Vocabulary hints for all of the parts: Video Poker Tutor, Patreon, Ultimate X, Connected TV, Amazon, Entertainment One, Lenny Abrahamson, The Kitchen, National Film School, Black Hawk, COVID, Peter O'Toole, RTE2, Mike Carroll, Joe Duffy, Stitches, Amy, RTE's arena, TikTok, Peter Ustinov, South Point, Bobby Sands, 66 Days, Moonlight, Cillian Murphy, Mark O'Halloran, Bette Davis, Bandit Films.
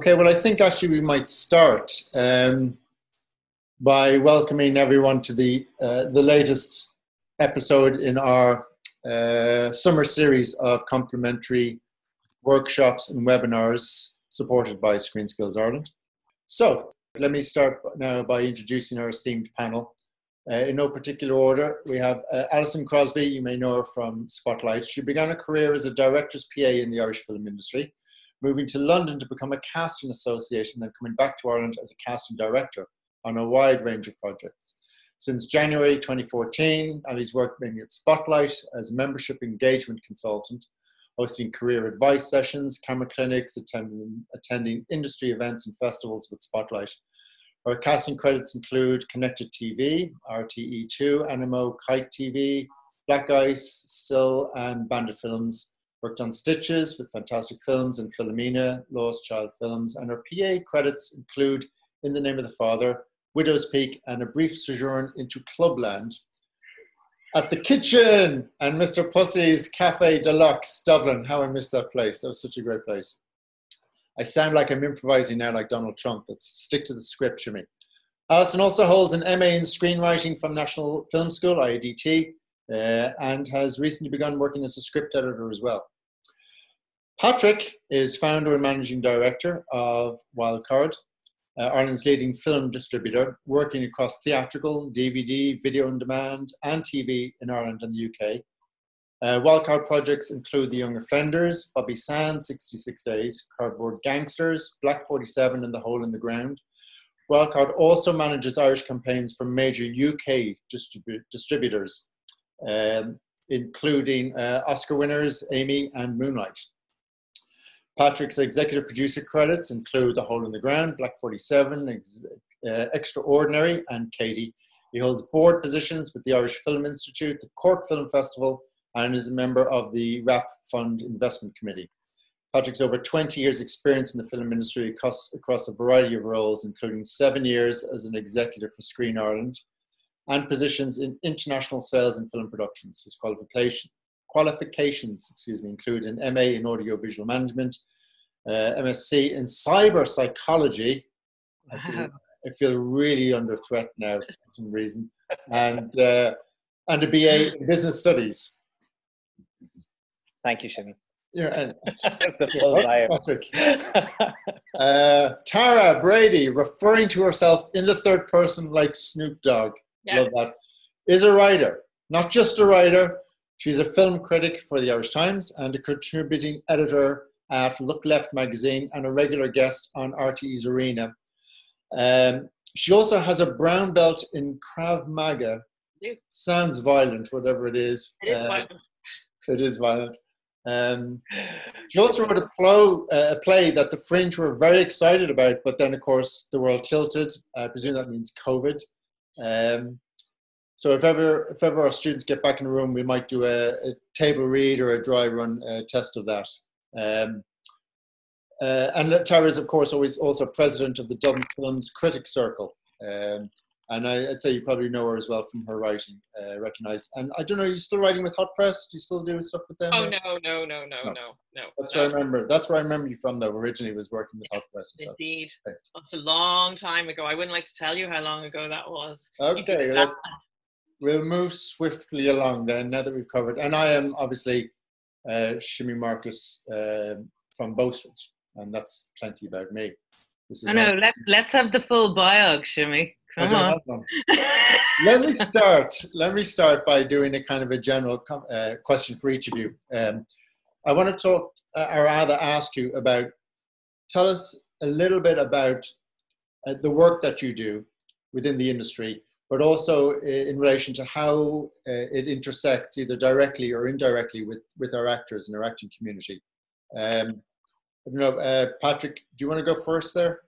Okay, well, I think actually we might start by welcoming everyone to the latest episode in our summer series of complimentary workshops and webinars supported by Screen Skills Ireland. So let me start now by introducing our esteemed panel. In no particular order, we have Alison Crosby. You may know her from Spotlight. She began a career as a director's PA in the Irish film industry, moving to London to become a casting associate and then coming back to Ireland as a casting director on a wide range of projects. Since January 2014, Ali's worked mainly at Spotlight as membership engagement consultant, hosting career advice sessions, camera clinics, attending industry events and festivals with Spotlight. Her casting credits include Connected TV, RTE2, Animo, Kite TV, Black Ice, Still, and Bandit Films. Worked on Stitches with Fantastic Films and Philomena, Lost Child Films, and her PA credits include In the Name of the Father, Widow's Peak, and a brief sojourn into Clubland, At the Kitchen, and Mr. Pussy's Cafe Deluxe, Dublin. How I missed that place. That was such a great place. I sound like I'm improvising now like Donald Trump. Let's stick to the script, Shimmy. Alison also holds an MA in screenwriting from National Film School, IADT, and has recently begun working as a script editor as well. Patrick is founder and managing director of Wildcard, Ireland's leading film distributor, working across theatrical, DVD, video on demand, and TV in Ireland and the UK. Wildcard projects include The Young Offenders, Bobby Sands, 66 Days, Cardboard Gangsters, Black 47, and The Hole in the Ground. Wildcard also manages Irish campaigns for major UK distributors, including Oscar winners Amy and Moonlight. Patrick's executive producer credits include The Hole in the Ground, Black 47, Extraordinary, and Katie. He holds board positions with the Irish Film Institute, the Cork Film Festival, and is a member of the RAP Fund Investment Committee. Patrick's over 20 years experience in the film industry across a variety of roles, including 7 years as an executive for Screen Ireland and positions in international sales and film productions. His qualifications include an MA in audiovisual management, MSc in cyber psychology. Wow. I feel really under threat now for some reason, and a BA in business studies. Thank you, Shimmy. That's the full bio. Tara Brady, referring to herself in the third person like Snoop Dogg. Yeah. Love that. Is a writer, not just a writer. She's a film critic for the Irish Times and a contributing editor at Look Left magazine and a regular guest on RTE's Arena. She also has a brown belt in Krav Maga. Yeah. Sounds violent, whatever it is. It is violent. It is violent. She also wrote a play that the Fringe were very excited about, but then, of course, the world tilted. I presume that means COVID. So if ever our students get back in the room, we might do a table read or a dry run test of that. And Tara is, of course, always also president of the Dublin Films Critics Circle. And I'd say you probably know her as well from her writing, recognised. And I don't know, are you still writing with Hot Press? Do you still do stuff with them? Oh, no. That's where I remember. That's where I remember you from, though. Originally was working with Hot Press. And indeed. Okay. That's a long time ago. I wouldn't like to tell you how long ago that was. Okay. We'll move swiftly along then, now that we've covered. And I am, obviously, Shimmy Marcus from Bow Street. And that's plenty about me. Let's have the full bio, Shimmy. Let me start by doing a kind of a general question for each of you. I want to ask you about, tell us a little bit about the work that you do within the industry, but also in relation to how it intersects either directly or indirectly with our actors and our acting community. I don't know, Patrick, do you want to go first there?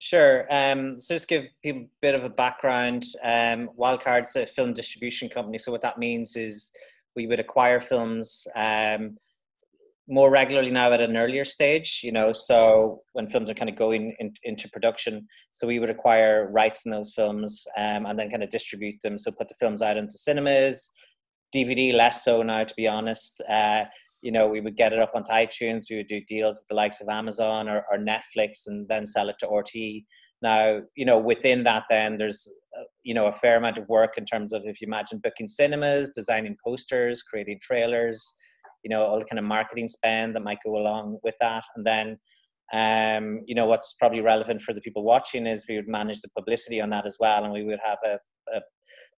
Sure. So just give people a bit of a background. Wildcard's a film distribution company. So what that means is we would acquire films more regularly now at an earlier stage, you know, so when films are kind of going into production. So we would acquire rights in those films and then kind of distribute them. So put the films out into cinemas, DVD less so now, to be honest, you know, we would get it up onto iTunes. We would do deals with the likes of Amazon or Netflix, and then sell it to RTE. Now, you know, within that, then there's, you know, a fair amount of work in terms of, if you imagine, booking cinemas, designing posters, creating trailers, you know, all the kind of marketing spend that might go along with that. And then, you know, what's probably relevant for the people watching is we would manage the publicity on that as well. And we would have a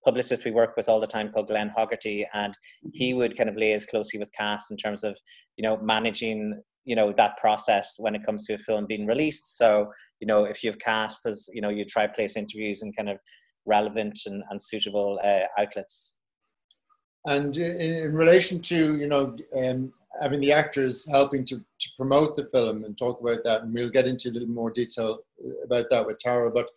publicist we work with all the time called Glenn Hoggerty, and he would kind of liaise closely with cast in terms of, you know, managing, you know, that process when it comes to a film being released. So, you know, if you've cast, as you know, you try to place interviews in kind of relevant and suitable outlets. And in relation to, you know, having the actors helping to promote the film and talk about that, and we'll get into a little more detail about that with Tara, but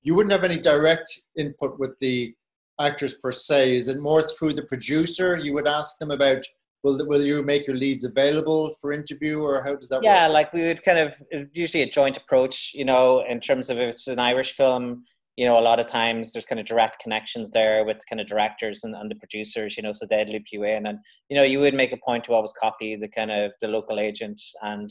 you wouldn't have any direct input with the actors per se. Is it more through the producer? You would ask them about, will you make your leads available for interview, or how does that work? Yeah, like we would kind of, usually a joint approach, you know, in terms of if it's an Irish film, you know, a lot of times there's kind of direct connections there with kind of directors and the producers, you know, so they'd loop you in, and, you know, you would make a point to always copy the kind of the local agent. And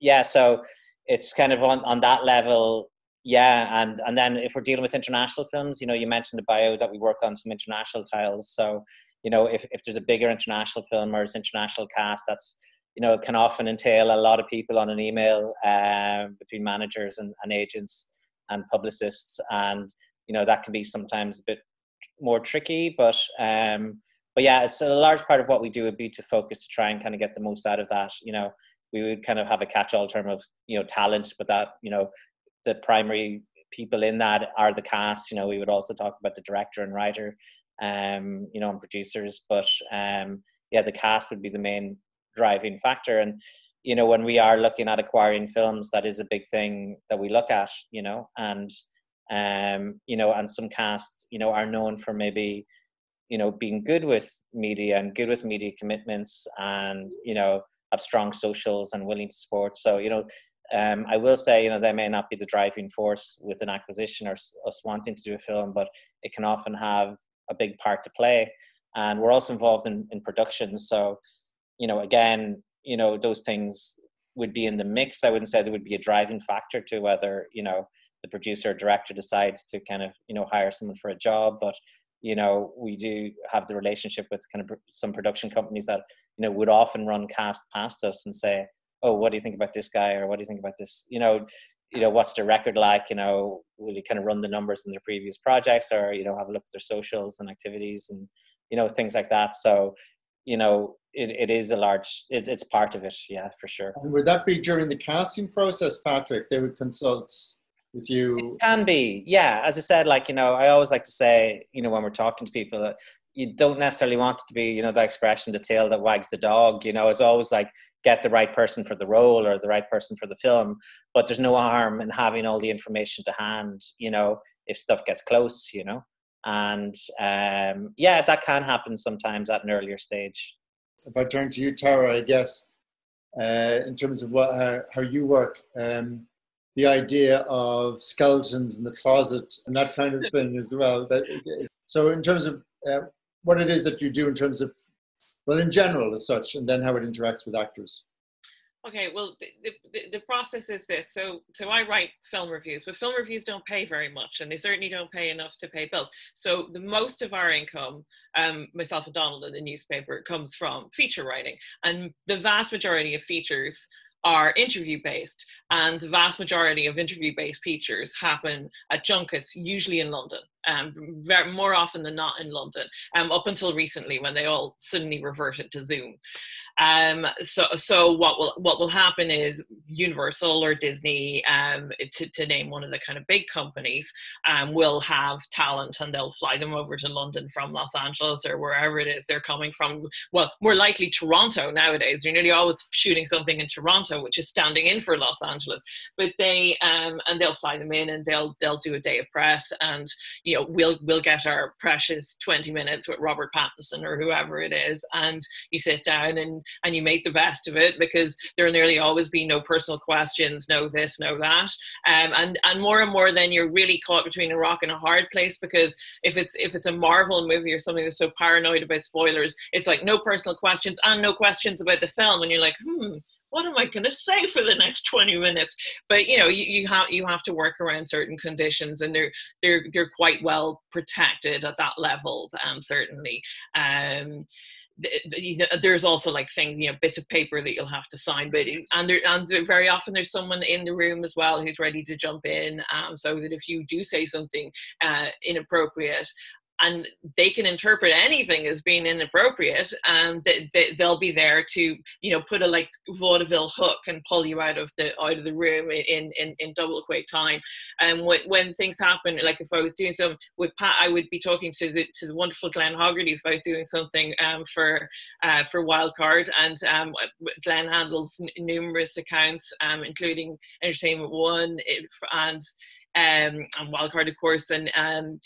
yeah, so it's kind of on that level. Yeah, and then if we're dealing with international films, you know, you mentioned the bio that we work on some international titles. So, you know, if there's a bigger international film or there's international cast, that's, you know, can often entail a lot of people on an email between managers and agents and publicists. And, you know, that can be sometimes a bit more tricky. But yeah, it's a large part of what we do would be to focus to try and kind of get the most out of that. You know, we would kind of have a catch-all term of, you know, talent, but that, you know, the primary people in that are the cast. You know, we would also talk about the director and writer, you know, and producers, but yeah, the cast would be the main driving factor. And, you know, when we are looking at acquiring films, that is a big thing that we look at, you know, and, you know, and some casts, you know, are known for maybe, you know, being good with media and good with media commitments and, you know, have strong socials and willing to support. So, you know, I will say, you know, they may not be the driving force with an acquisition or us wanting to do a film, but it can often have a big part to play. And we're also involved in production. So, you know, again, you know, those things would be in the mix. I wouldn't say there would be a driving factor to whether, you know, the producer or director decides to kind of, you know, hire someone for a job. But, you know, we do have the relationship with kind of some production companies that, you know, would often run cast past us and say, oh, what do you think about this guy? Or what do you think about this? You know, what's their record like? You know, will you kind of run the numbers in their previous projects, or, you know, have a look at their socials and activities and, you know, things like that. So, you know, it is a large, it's part of it. Yeah, for sure. And would that be during the casting process, Patrick? They would consult with you? It can be. Yeah. As I said, like, you know, I always like to say, you know, when we're talking to people, that you don't necessarily want it to be, you know, the expression, the tail that wags the dog. You know, it's always like, get the right person for the role or the right person for the film, but there's no harm in having all the information to hand, you know, if stuff gets close, you know, and yeah, that can happen sometimes at an earlier stage. If I turn to you, Tara, I guess, in terms of what, how you work, the idea of skeletons in the closet and that kind of thing as well. So in terms of what it is that you do in terms of, well, in general as such, and then how it interacts with actors. Okay, well, the process is this. So I write film reviews, but film reviews don't pay very much, and they certainly don't pay enough to pay bills. So the most of our income, myself and Donald in the newspaper, comes from feature writing. And the vast majority of features are interview-based, and the vast majority of interview-based features happen at junkets, usually in London, more often than not in London, up until recently when they all suddenly reverted to Zoom. So what will happen is Universal or Disney, to name one of the kind of big companies, will have talent, and they'll fly them over to London from Los Angeles or wherever it is they're coming from. Well, more likely Toronto nowadays. You're nearly always shooting something in Toronto, which is standing in for Los Angeles. But they and they'll fly them in, and they'll do a day of press, and you you know, we'll get our precious 20 minutes with Robert Pattinson or whoever it is, and you sit down and you make the best of it, because there'll nearly always be no personal questions, no this, no that. And more and more then you're really caught between a rock and a hard place, because if it's a Marvel movie or something that's so paranoid about spoilers, it's like no personal questions and no questions about the film, and you're like, what am I going to say for the next 20 minutes? But, you know, you have to work around certain conditions, and they're quite well protected at that level, certainly. There's also like things, you know, bits of paper that you'll have to sign, but and very often there's someone in the room as well who's ready to jump in, so that if you do say something inappropriate, and they can interpret anything as being inappropriate, and they'll be there to, you know, put a like vaudeville hook and pull you out of the room in double quick time. And when things happen, like if I was doing something with Pat, I would be talking to the wonderful Glenn Haggerty if I was doing something for Wildcard, and Glenn handles numerous accounts, including Entertainment One and Wildcard, of course, and.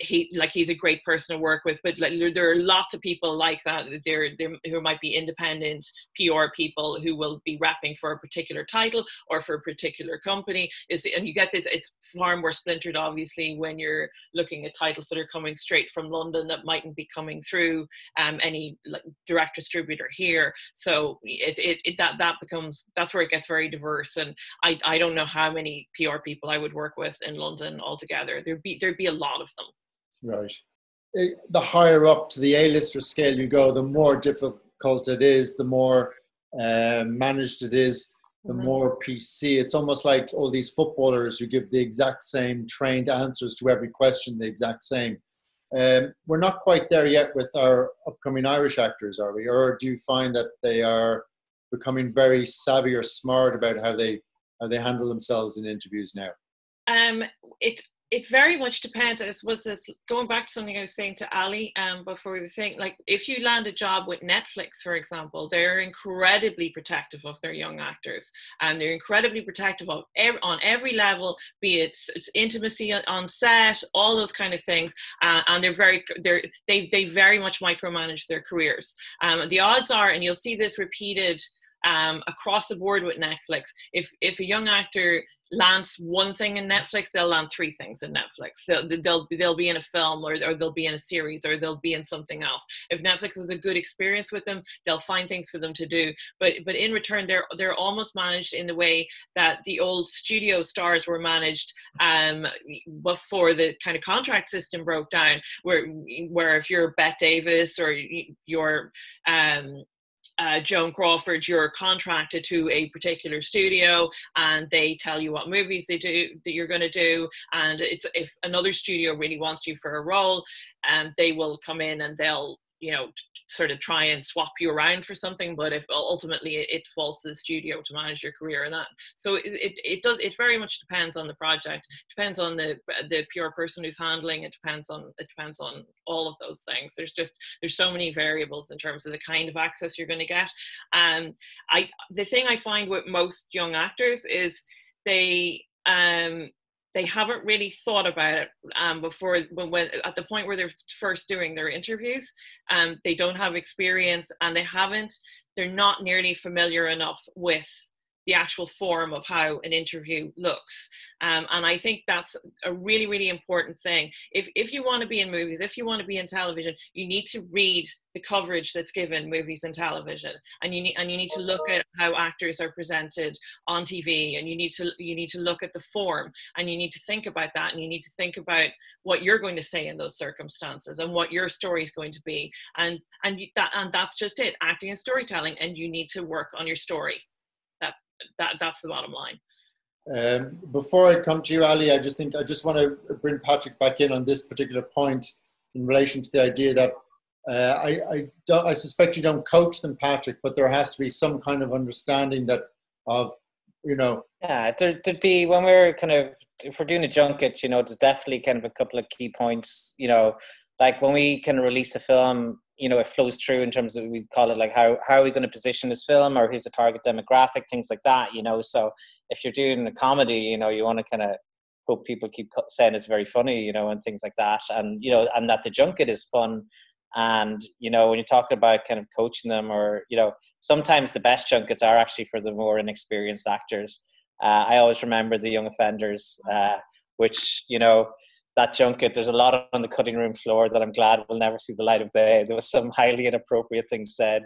He's a great person to work with, but like, there are lots of people like that who might be independent PR people who will be rapping for a particular title or for a particular company, and you get this, it's far more splintered obviously when you're looking at titles that are coming straight from London that mightn't be coming through any like, direct distributor here, so that's where it gets very diverse, and I don't know how many PR people I would work with in London altogether. There'd be a lot of them. Right. The higher up to the A-lister scale you go, the more difficult it is, the more managed it is, the more PC. It's almost like all these footballers who give the exact same trained answers to every question, the exact same. We're not quite there yet with our upcoming Irish actors, are we? Or do you find that they are becoming very savvy or smart about how they handle themselves in interviews now? It very much depends. I suppose it's going back to something I was saying to Ali before the thing, like if you land a job with Netflix, for example, they're incredibly protective of their young actors, and they're incredibly protective of on every level, be it intimacy on set, all those kind of things, and they very much micromanage their careers. The odds are, and you'll see this repeated across the board with Netflix, if a young actor lands one thing in Netflix, they'll land three things in Netflix. They'll be in a film, or they'll be in a series, or they'll be in something else. If Netflix has a good experience with them, they'll find things for them to do. But in return, they're almost managed in the way that the old studio stars were managed before the kind of contract system broke down, where if you're Bette Davis or you're Joan Crawford, you're contracted to a particular studio, and they tell you what movies that you're going to do, and it's if another studio really wants you for a role, and they will come in and they'll, you know, sort of try and swap you around for something, but if ultimately it falls to the studio to manage your career and that. So it very much depends on the project, depends on the PR person who's handling it, depends on all of those things. There's so many variables in terms of the kind of access you're going to get. The thing I find with most young actors is they haven't really thought about it before. When at the point where they're first doing their interviews, they don't have experience, and they're not nearly familiar enough with the actual form of how an interview looks. And I think that's a really, really important thing. If you want to be in movies, if you want to be in television, you need to read the coverage that's given movies and television, and you need to look at how actors are presented on TV, and you need to look at the form, and you need to think about that, and you need to think about what you're going to say in those circumstances and what your story is going to be, and that's just it. Acting and storytelling, and you need to work on your story. That's the bottom line. Before I come to you, Ali, I just want to bring Patrick back in on this particular point in relation to the idea that I suspect you don't coach them, Patrick, but there has to be some kind of understanding that. Yeah, there'd be, when we're kind of, if we're doing a junket, you know, there's definitely kind of a couple of key points, you know, like when we can release a film, you know, it flows through in terms of, we call it like, how are we going to position this film, or who's the target demographic, things like that, you know. So if you're doing a comedy, you know, you want to kind of but people keep saying it's very funny, you know, and things like that. And, you know, and that the junket is fun. And, you know, when you're talking about kind of coaching them, or, you know, sometimes the best junkets are actually for the more inexperienced actors. I always remember The Young Offenders, which, you know, that junket, there's a lot on the cutting room floor that I'm glad will never see the light of day. There was some highly inappropriate things said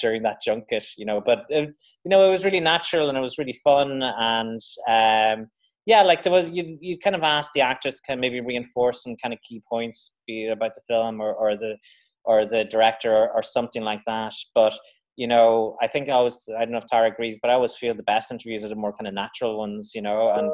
during that junket, you know, but, you know, it was really natural and it was really fun. And, yeah, like there was, you kind of asked the actors to kind of maybe reinforce some kind of key points, be it about the film or the director or something like that. But, you know, I think I don't know if Tara agrees, but I always feel the best interviews are the more kind of natural ones, you know, and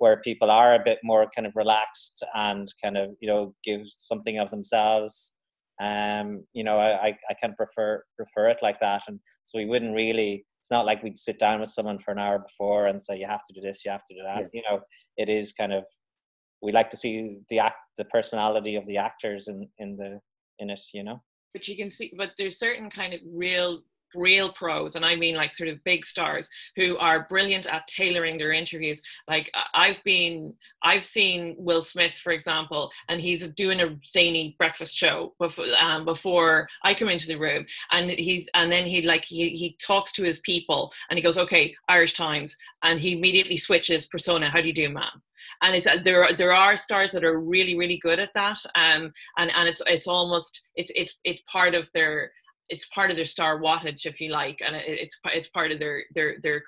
where people are a bit more kind of relaxed and kind of, you know, give something of themselves. You know, I kind of prefer it like that. And so we wouldn't really, it's not like we'd sit down with someone for an hour before and say, you have to do this, you have to do that. Yeah. You know, it is kind of, we like to see the personality of the actors in it, you know. But you can see, but there's certain kind of real pros, and I mean like sort of big stars who are brilliant at tailoring their interviews. Like I've seen Will Smith, for example, and he's doing a zany breakfast show before I come into the room, and then he talks to his people and he goes, okay, Irish Times, and he immediately switches persona. How do you do, ma'am? And it's there are stars that are really, really good at that, and it's almost part of their. It's part of their star wattage, if you like, and it's part of their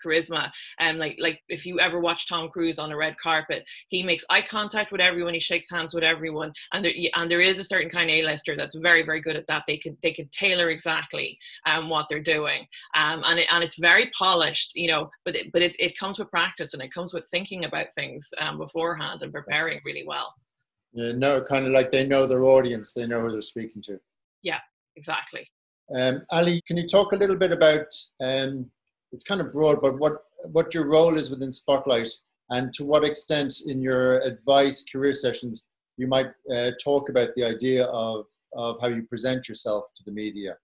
charisma. And like if you ever watch Tom Cruise on a red carpet, he makes eye contact with everyone, he shakes hands with everyone, and there is a certain kind of A-lister that's very, very good at that. They can tailor exactly what they're doing, and it's very polished, you know. But it comes with practice, and it comes with thinking about things beforehand and preparing really well. Yeah, no, kind of like they know their audience, they know who they're speaking to. Yeah, exactly. Ali, can you talk a little bit about, it's kind of broad, but what your role is within Spotlight, and to what extent in your advice career sessions you might talk about the idea of how you present yourself to the media?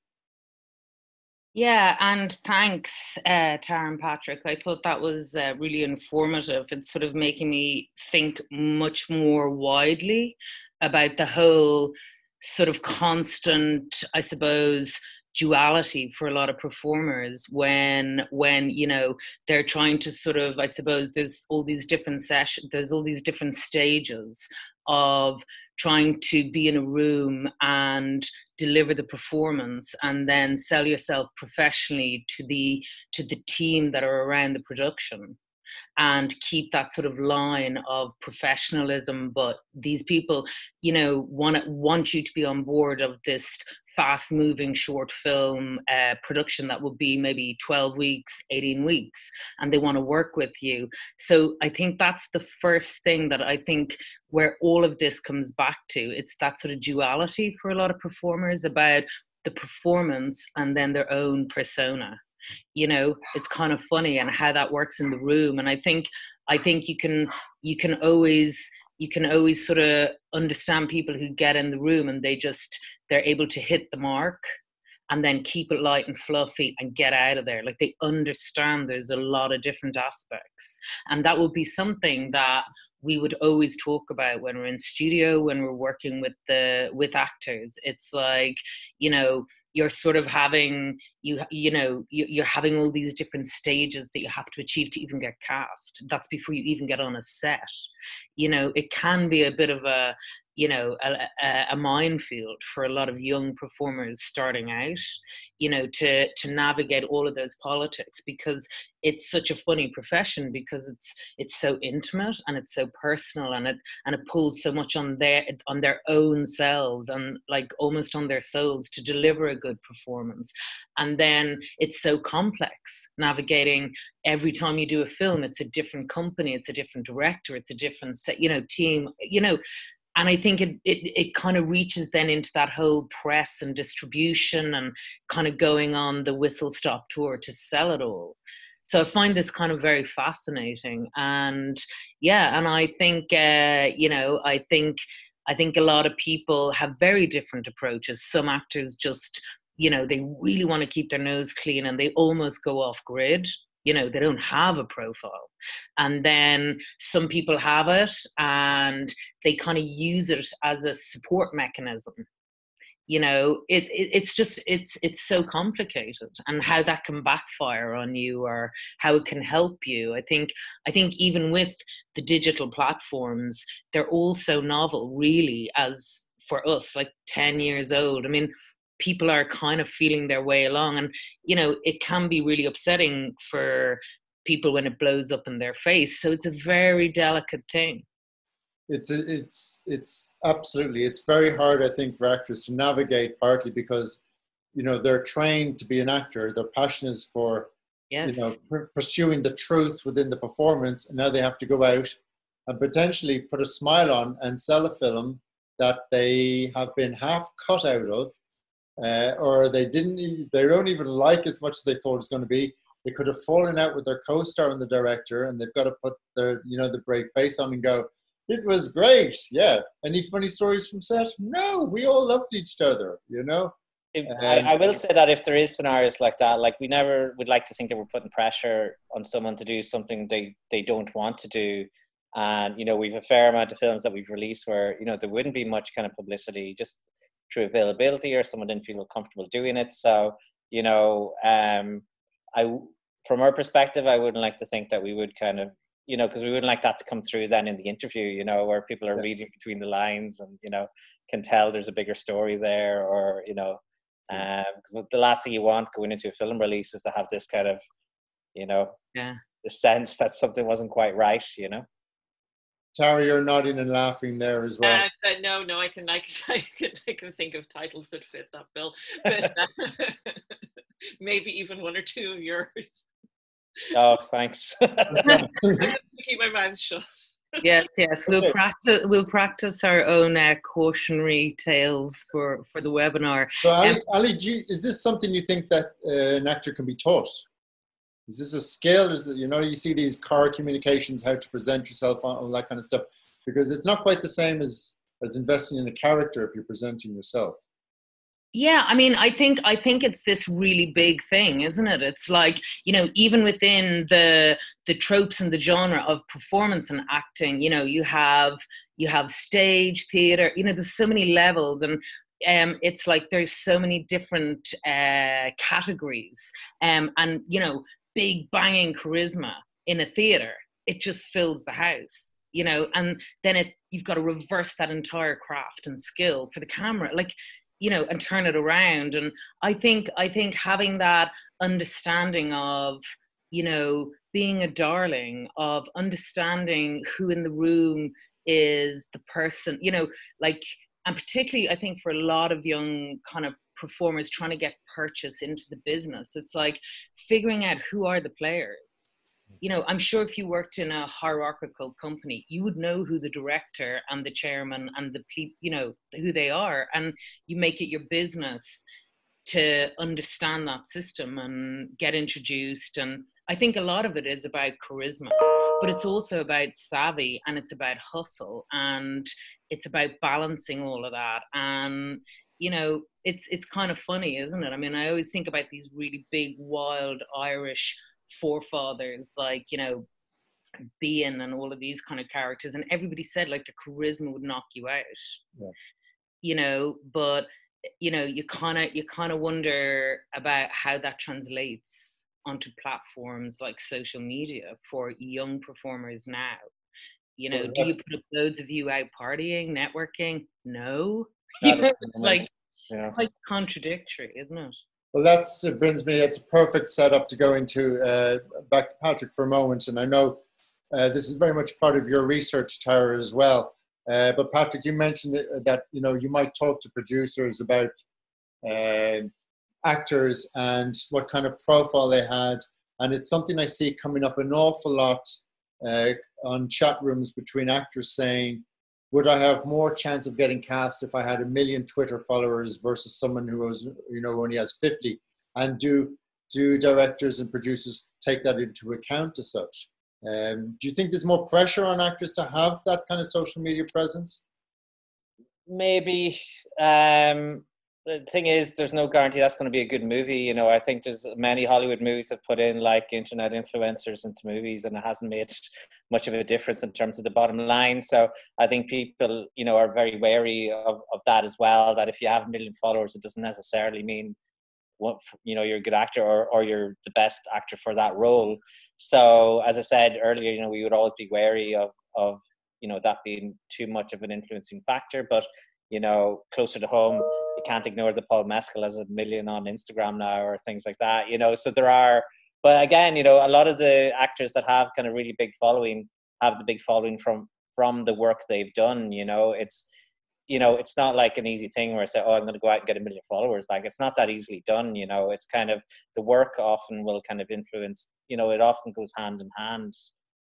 Yeah, and thanks, Tara and Patrick. I thought that was really informative. It's sort of making me think much more widely about the whole sort of constant, I suppose, duality for a lot of performers when you know, they're trying to sort of, I suppose, there's all these different stages of trying to be in a room and deliver the performance and then sell yourself professionally to the team that are around the production, and keep that sort of line of professionalism. But these people, you know, want you to be on board of this fast-moving short film production that will be maybe 12 weeks, 18 weeks, and they want to work with you. So I think that's the first thing that I think where all of this comes back to. It's that sort of duality for a lot of performers about the performance and then their own persona. You know, it's kind of funny and how that works in the room. And I think you can always sort of understand people who get in the room and they're able to hit the mark and then keep it light and fluffy and get out of there. Like, they understand there's a lot of different aspects. And that would be something that we would always talk about when we're in studio, when we're working with actors. It's like, you know, you're sort of having, you're having all these different stages that you have to achieve to even get cast. That's before you even get on a set. You know, it can be a bit of a, you know, a minefield for a lot of young performers starting out, you know, to navigate all of those politics, because it's such a funny profession, because it's so intimate and it's so personal, and it pulls so much on their own selves, and like almost on their souls, to deliver a good performance. And then it's so complex, navigating every time you do a film, it's a different company, it's a different director, it's a different set, you know, team, you know. And I think it kind of reaches then into that whole press and distribution and kind of going on the whistle stop tour to sell it all. So I find this kind of very fascinating. And yeah, and I think, you know, I think a lot of people have very different approaches. Some actors just, you know, they really want to keep their nose clean and they almost go off grid you know, they don't have a profile. And then some people have it and they kind of use it as a support mechanism. You know, it's so complicated, and how that can backfire on you or how it can help you. I think even with the digital platforms, they're all so novel, really, as for us, like 10 years old. I mean, people are kind of feeling their way along, and, you know, it can be really upsetting for people when it blows up in their face. So it's a very delicate thing. It's absolutely, it's very hard, I think, for actors to navigate, partly because, you know, they're trained to be an actor. Their passion is for, yes, you know, pursuing the truth within the performance. And now they have to go out and potentially put a smile on and sell a film that they have been half cut out of, or they don't even like as much as they thought it was going to be. They could have fallen out with their co-star and the director, and they've got to put their, you know, the brave face on and go, "It was great, yeah. Any funny stories from set? No, we all loved each other, you know?" I will say that if there is scenarios like that, like, we never would like to think that we're putting pressure on someone to do something they don't want to do. And, you know, we've a fair amount of films that we've released where, you know, there wouldn't be much kind of publicity just through availability, or someone didn't feel comfortable doing it. So, you know, from our perspective, I wouldn't like to think that we would kind of, you know, because we wouldn't like that to come through then in the interview, you know, where people are reading between the lines and, you know, can tell there's a bigger story there, or, you know, because the last thing you want going into a film release is to have this kind of, you know, the sense that something wasn't quite right, you know. Tara, you're nodding and laughing there as well. No, I can think of titles that fit that bill, but maybe even one or two of yours. Oh, thanks. Keep my mouth shut. Yes. We'll practice our own cautionary tales for the webinar. So, Ali, is this something you think that an actor can be taught? Is this a skill? Is it, you know, you see these car communications, how to present yourself, all that kind of stuff, because it's not quite the same as investing in a character if you're presenting yourself. Yeah, I mean, I think it's this really big thing, isn't it? It's like, you know, even within the tropes and the genre of performance and acting, you know, you have stage, theatre, you know, there's so many levels, and it's like there's so many different categories, and, you know, big banging charisma in a theatre, it just fills the house. You know, and then you've got to reverse that entire craft and skill for the camera, like, you know, and turn it around. And I think having that understanding of, you know, being a darling, of understanding who in the room is the person, you know, like, and particularly I think for a lot of young kind of performers trying to get purchase into the business, it's like figuring out who are the players. You know, I'm sure if you worked in a hierarchical company, you would know who the director and the chairman and the people, you know, who they are. And you make it your business to understand that system and get introduced. And I think a lot of it is about charisma, but it's also about savvy, and it's about hustle, and it's about balancing all of that. And, you know, it's kind of funny, isn't it? I mean, I always think about these really big, wild Irish forefathers, like, you know, Bean and all of these kind of characters, and everybody said like the charisma would knock you out, you know, but, you know, you kind of wonder about how that translates onto platforms like social media for young performers now. You know, do you put up loads of you out partying, networking? No. Like contradictory, isn't it? Well, that's a perfect setup to go into, back to Patrick for a moment. And I know this is very much part of your research, Tara, as well. But Patrick, you mentioned that, you know, you might talk to producers about actors and what kind of profile they had. And it's something I see coming up an awful lot on chat rooms between actors saying, would I have more chance of getting cast if I had 1 million Twitter followers versus someone who was, you know, only has 50? And do directors and producers take that into account as such? Do you think there's more pressure on actors to have that kind of social media presence? Maybe. the thing is, there's no guarantee that's going to be a good movie. You know, I think there's many Hollywood movies that put in like internet influencers into movies, and it hasn't made much of a difference in terms of the bottom line. So I think people, you know, are very wary of that as well, that if you have a million followers, it doesn't necessarily mean, you know, you're a good actor or you're the best actor for that role. So as I said earlier, you know, we would always be wary of you know, that being too much of an influencing factor. But, you know, closer to home, you can't ignore the Paul Mescal has a million on Instagram now or things like that, you know. So there are, but again, you know, a lot of the actors that have kind of really big following have the big following from the work they've done, you know. It's, you know, it's not like an easy thing where I say, oh, I'm going to go out and get a million followers. Like, it's not that easily done, you know. It's kind of, the work often will kind of influence, you know, it often goes hand in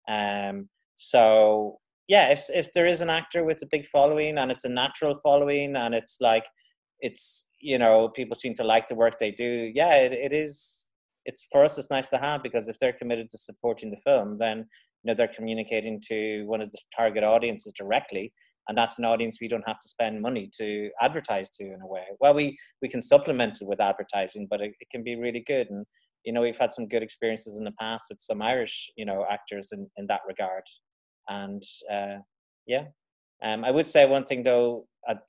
hand. So yeah, if there is an actor with a big following and it's a natural following and it's like, it's, you know, people seem to like the work they do. Yeah, it's for us, it's nice to have, because if they're committed to supporting the film, then, you know, they're communicating to one of the target audiences directly. And that's an audience we don't have to spend money to advertise to, in a way. Well, we can supplement it with advertising, but it can be really good. And, you know, we've had some good experiences in the past with some Irish, you know, actors in that regard. And yeah, I would say one thing though, at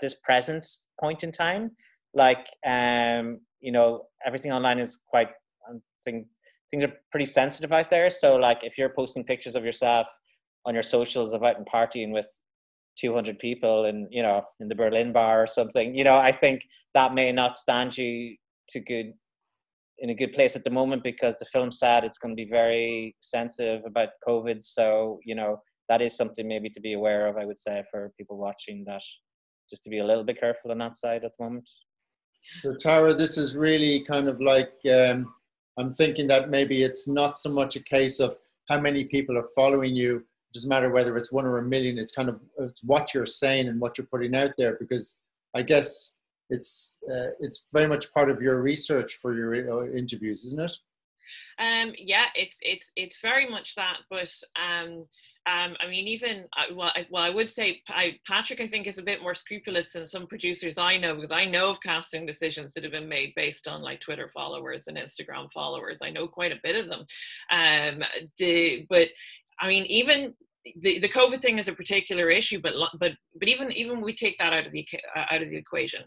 this present point in time, like, you know, everything online is quite, I think things are pretty sensitive out there. So like, if you're posting pictures of yourself on your socials about and partying with 200 people and, you know, in the Berlin bar or something, you know, I think that may not stand you to good in a good place at the moment, because the film said it's going to be very sensitive about COVID. So, you know, that is something maybe to be aware of, I would say, for people watching, that just to be a little bit careful on that side at the moment. So Tara, this is really kind of like, I'm thinking that maybe it's not so much a case of how many people are following you. Doesn't matter whether it's one or a million, it's kind of, it's what you're saying and what you're putting out there, because I guess it's very much part of your research for your interviews, isn't it? Yeah, it's very much that, but I mean, even, well, I would say Patrick, I think, is a bit more scrupulous than some producers I know, because I know of casting decisions that have been made based on like Twitter followers and Instagram followers. I know quite a bit of them. But I mean, even the COVID thing is a particular issue, but even we take that out of the equation.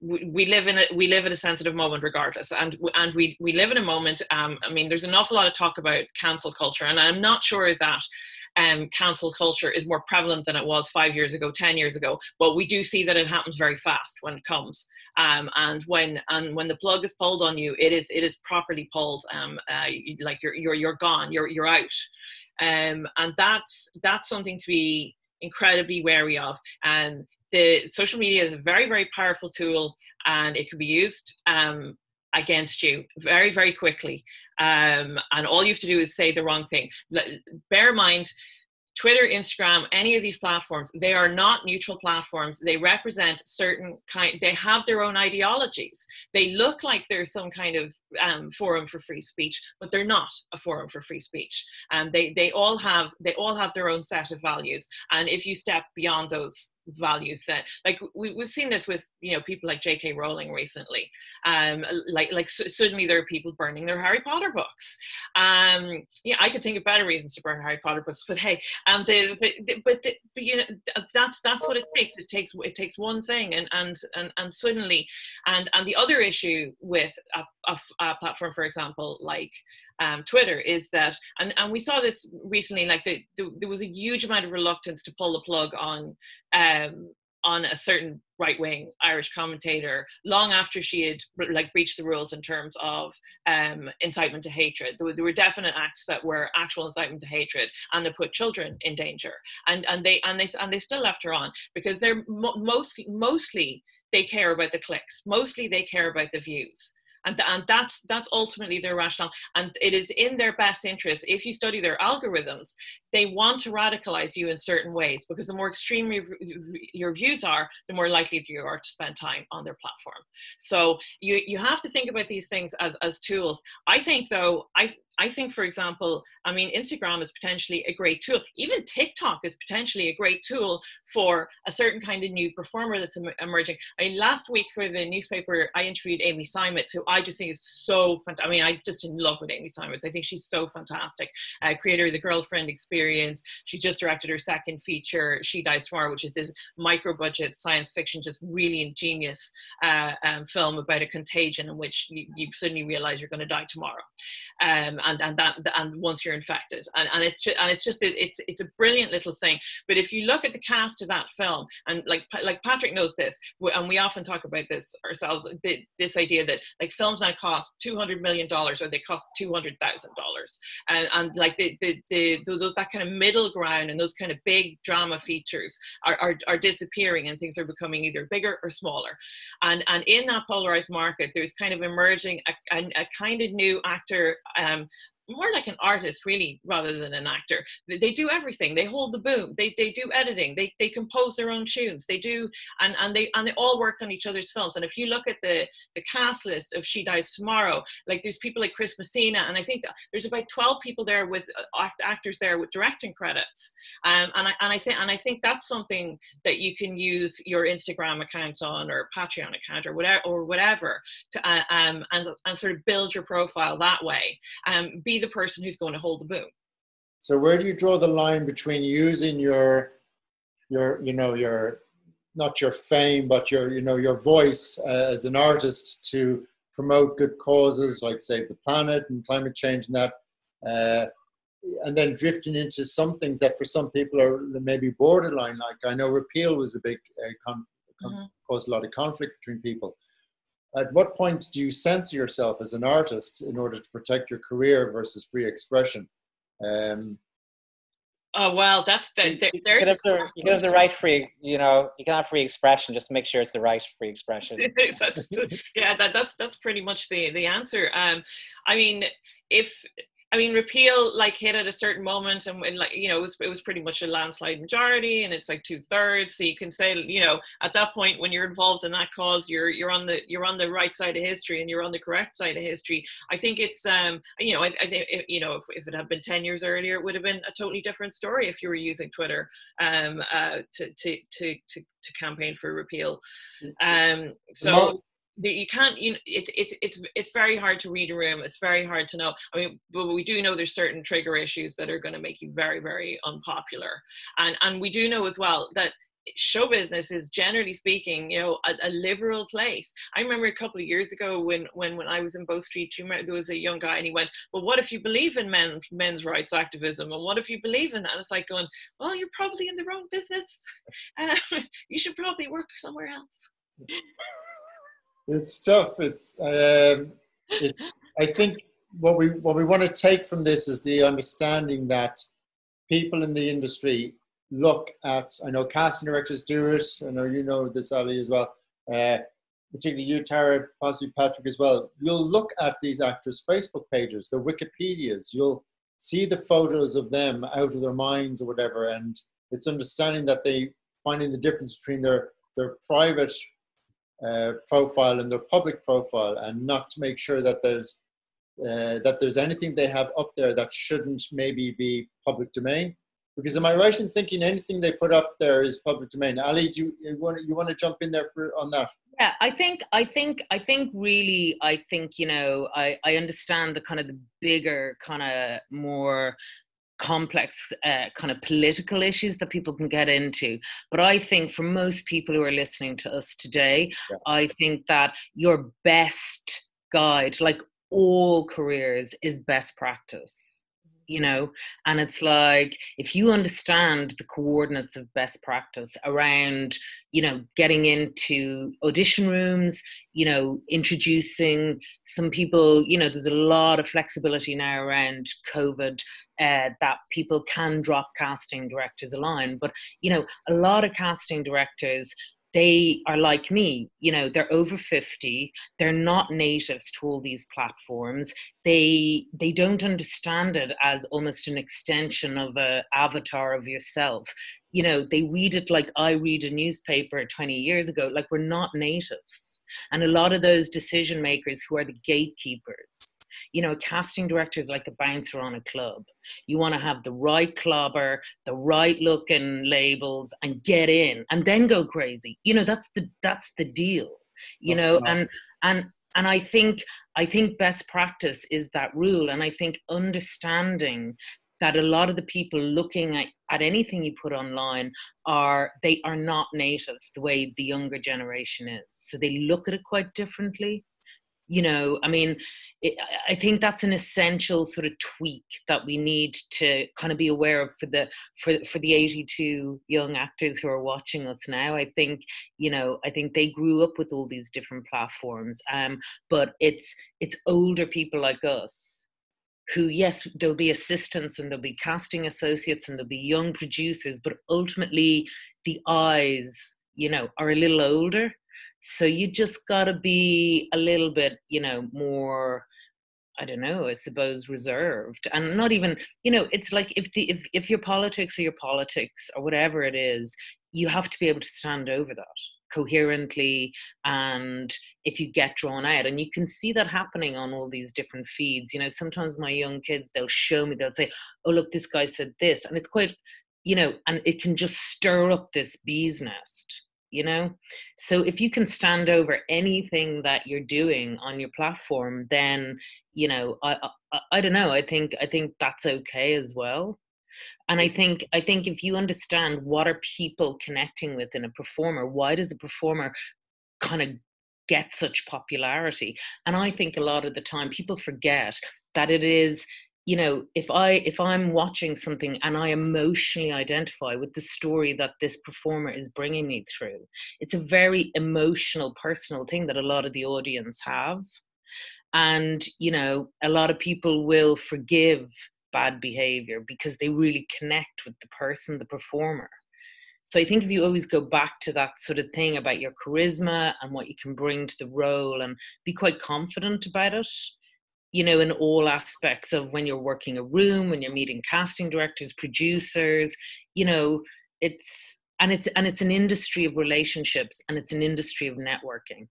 We live in a sensitive moment regardless, and we live in a moment. I mean, there's an awful lot of talk about cancel culture, and I'm not sure that cancel culture is more prevalent than it was 5 years ago, 10 years ago. But we do see that it happens very fast when it comes, and when the plug is pulled on you, it is properly pulled. Like you're gone, you're out, and that's something to be incredibly wary of. The social media is a very, very powerful tool, and it can be used against you very, very quickly. And all you have to do is say the wrong thing. Bear in mind, Twitter, Instagram, any of these platforms, they are not neutral platforms. They represent certain kind, they have their own ideologies. They look like they're some kind of forum for free speech, but they're not a forum for free speech. They all have their own set of values. And if you step beyond those values, then like we've seen this with, you know, people like J.K. Rowling recently, like suddenly there are people burning their Harry Potter books. Yeah, I could think of better reasons to burn Harry Potter books, but hey, but you know, that's what it takes. It takes one thing, and suddenly, and the other issue with a platform, for example, like Twitter, is that, and we saw this recently, like there was a huge amount of reluctance to pull the plug on a certain right-wing Irish commentator long after she had like breached the rules in terms of incitement to hatred. There were definite acts that were actual incitement to hatred, and that put children in danger. And they still left her on, because they're mostly they care about the clicks, mostly they care about the views. And that's ultimately their rationale. And it is in their best interest, if you study their algorithms, they want to radicalize you in certain ways, because the more extreme your views are, the more likely you are to spend time on their platform. So you have to think about these things as tools. I think, though, I I think, for example, I mean, Instagram is potentially a great tool. Even TikTok is potentially a great tool for a certain kind of new performer that's emerging. I mean, last week for the newspaper, I interviewed Amy Simons, who I just think is so fantastic. I mean, I'm just in love with Amy Simons. I think she's so fantastic. Creator of the Girlfriend Experience. She's just directed her second feature, She Dies Tomorrow, which is this micro-budget science fiction, just really ingenious film about a contagion in which you suddenly realize you're going to die tomorrow. And once you're infected, and it's a brilliant little thing. But if you look at the cast of that film, and like Patrick knows this, and we often talk about this ourselves, this idea that like films now cost $200 million or they cost $200,000, and like those that kind of middle ground and those kind of big drama features are disappearing, and things are becoming either bigger or smaller, and in that polarized market, there's kind of emerging a kind of new actor. More like an artist, really, rather than an actor. They do everything. They hold the boom. They do editing. They compose their own tunes. They do, and they all work on each other's films. And if you look at the cast list of She Dies Tomorrow, like there's people like Chris Messina, and I think there's about 12 people there with actors there with directing credits. And I think that's something that you can use your Instagram account on, or Patreon account, or whatever, to and sort of build your profile that way. Be the person who's going to hold the boom. So where do you draw the line between using your not your fame, but your voice as an artist to promote good causes like Save the Planet and climate change and that, and then drifting into some things that for some people are maybe borderline? Like I know repeal was a big caused a lot of conflict between people. At what point do you censor yourself as an artist in order to protect your career versus free expression? Oh well, that's you can have the right free, you can have free expression. Just make sure it's the right free expression. that's pretty much the answer. I mean, repeal like hit at a certain moment, and like it was pretty much a landslide majority, and it's like 2/3. So you can say, at that point when you're involved in that cause, you're on the right side of history, and you're on the correct side of history. I think it's I think if it had been 10 years earlier, it would have been a totally different story if you were using Twitter to campaign for repeal. You can't, it's very hard to read a room. It's very hard to know. I mean, but we do know there's certain trigger issues that are going to make you very, very unpopular. And we do know as well that show business is, generally speaking, a liberal place. I remember a couple of years ago when I was in Bow Street, there was a young guy and he went, well, what if you believe in men's rights activism? And what if you believe in that? And it's like going, well, you're probably in the wrong business. You should probably work somewhere else. It's tough. I think what we want to take from this is the understanding that people in the industry look at, I know casting directors do it. I know you know this, Ali, as well. Particularly you, Tara, possibly Patrick as well. You'll look at these actors' Facebook pages, their Wikipedias. You'll see the photos of them out of their minds or whatever. And it's understanding that they finding the difference between their private profile and their public profile, and not to make sure that there's anything they have up there that shouldn't maybe be public domain. Because am I right in thinking anything they put up there is public domain? Ali, do you want to jump in there on that? Yeah, I think I understand the kind of the bigger, kind of more complex kind of political issues that people can get into. But I think for most people who are listening to us today, yeah, I think that your best guide, like all careers, is best practice, and it's like, if you understand the coordinates of best practice around, getting into audition rooms, introducing some people, there's a lot of flexibility now around COVID that people can drop casting directors a line. But, a lot of casting directors, they are like me, they're over 50, they're not natives to all these platforms. They don't understand it as almost an extension of an avatar of yourself. They read it like I read a newspaper 20 years ago, like we're not natives. And a lot of those decision makers who are the gatekeepers, you know, a casting director is like a bouncer on a club. You want to have the right clobber, the right looking labels, and get in and then go crazy. You know, that's the deal, you know, and I think best practice is that rule. And I think understanding that a lot of the people looking at anything you put online they are not natives the way the younger generation is. So they look at it quite differently. You know, I mean, I think that's an essential sort of tweak that we need to kind of be aware of for the 82 young actors who are watching us now. I think, you know, I think they grew up with all these different platforms, but it's older people like us who, yes, there'll be assistants and there'll be casting associates and there'll be young producers, but ultimately the eyes, you know, are a little older. So you just got to be a little bit, you know, more, I don't know, I suppose, reserved. And not even, you know, it's like if your politics or whatever it is, you have to be able to stand over that coherently. And if you get drawn out, and you can see that happening on all these different feeds, you know, sometimes my young kids, they'll show me, they'll say, oh, look, this guy said this. And it's quite, you know, and it can just stir up this bee's nest. You know, so if you can stand over anything that you're doing on your platform, then, you know, I don't know. I think that's okay as well. And I think if you understand what are people connecting with in a performer, why does a performer kind of get such popularity? And I think a lot of the time people forget that it is, you know, if I'm watching something and I emotionally identify with the story that this performer is bringing me through, it's a very emotional, personal thing that a lot of the audience have. And, you know, a lot of people will forgive bad behavior because they really connect with the person, the performer. So I think if you always go back to that sort of thing about your charisma and what you can bring to the role and be quite confident about it, you know, in all aspects of when you're working a room, when you're meeting casting directors, producers, you know, it's an industry of relationships, and it's an industry of networking.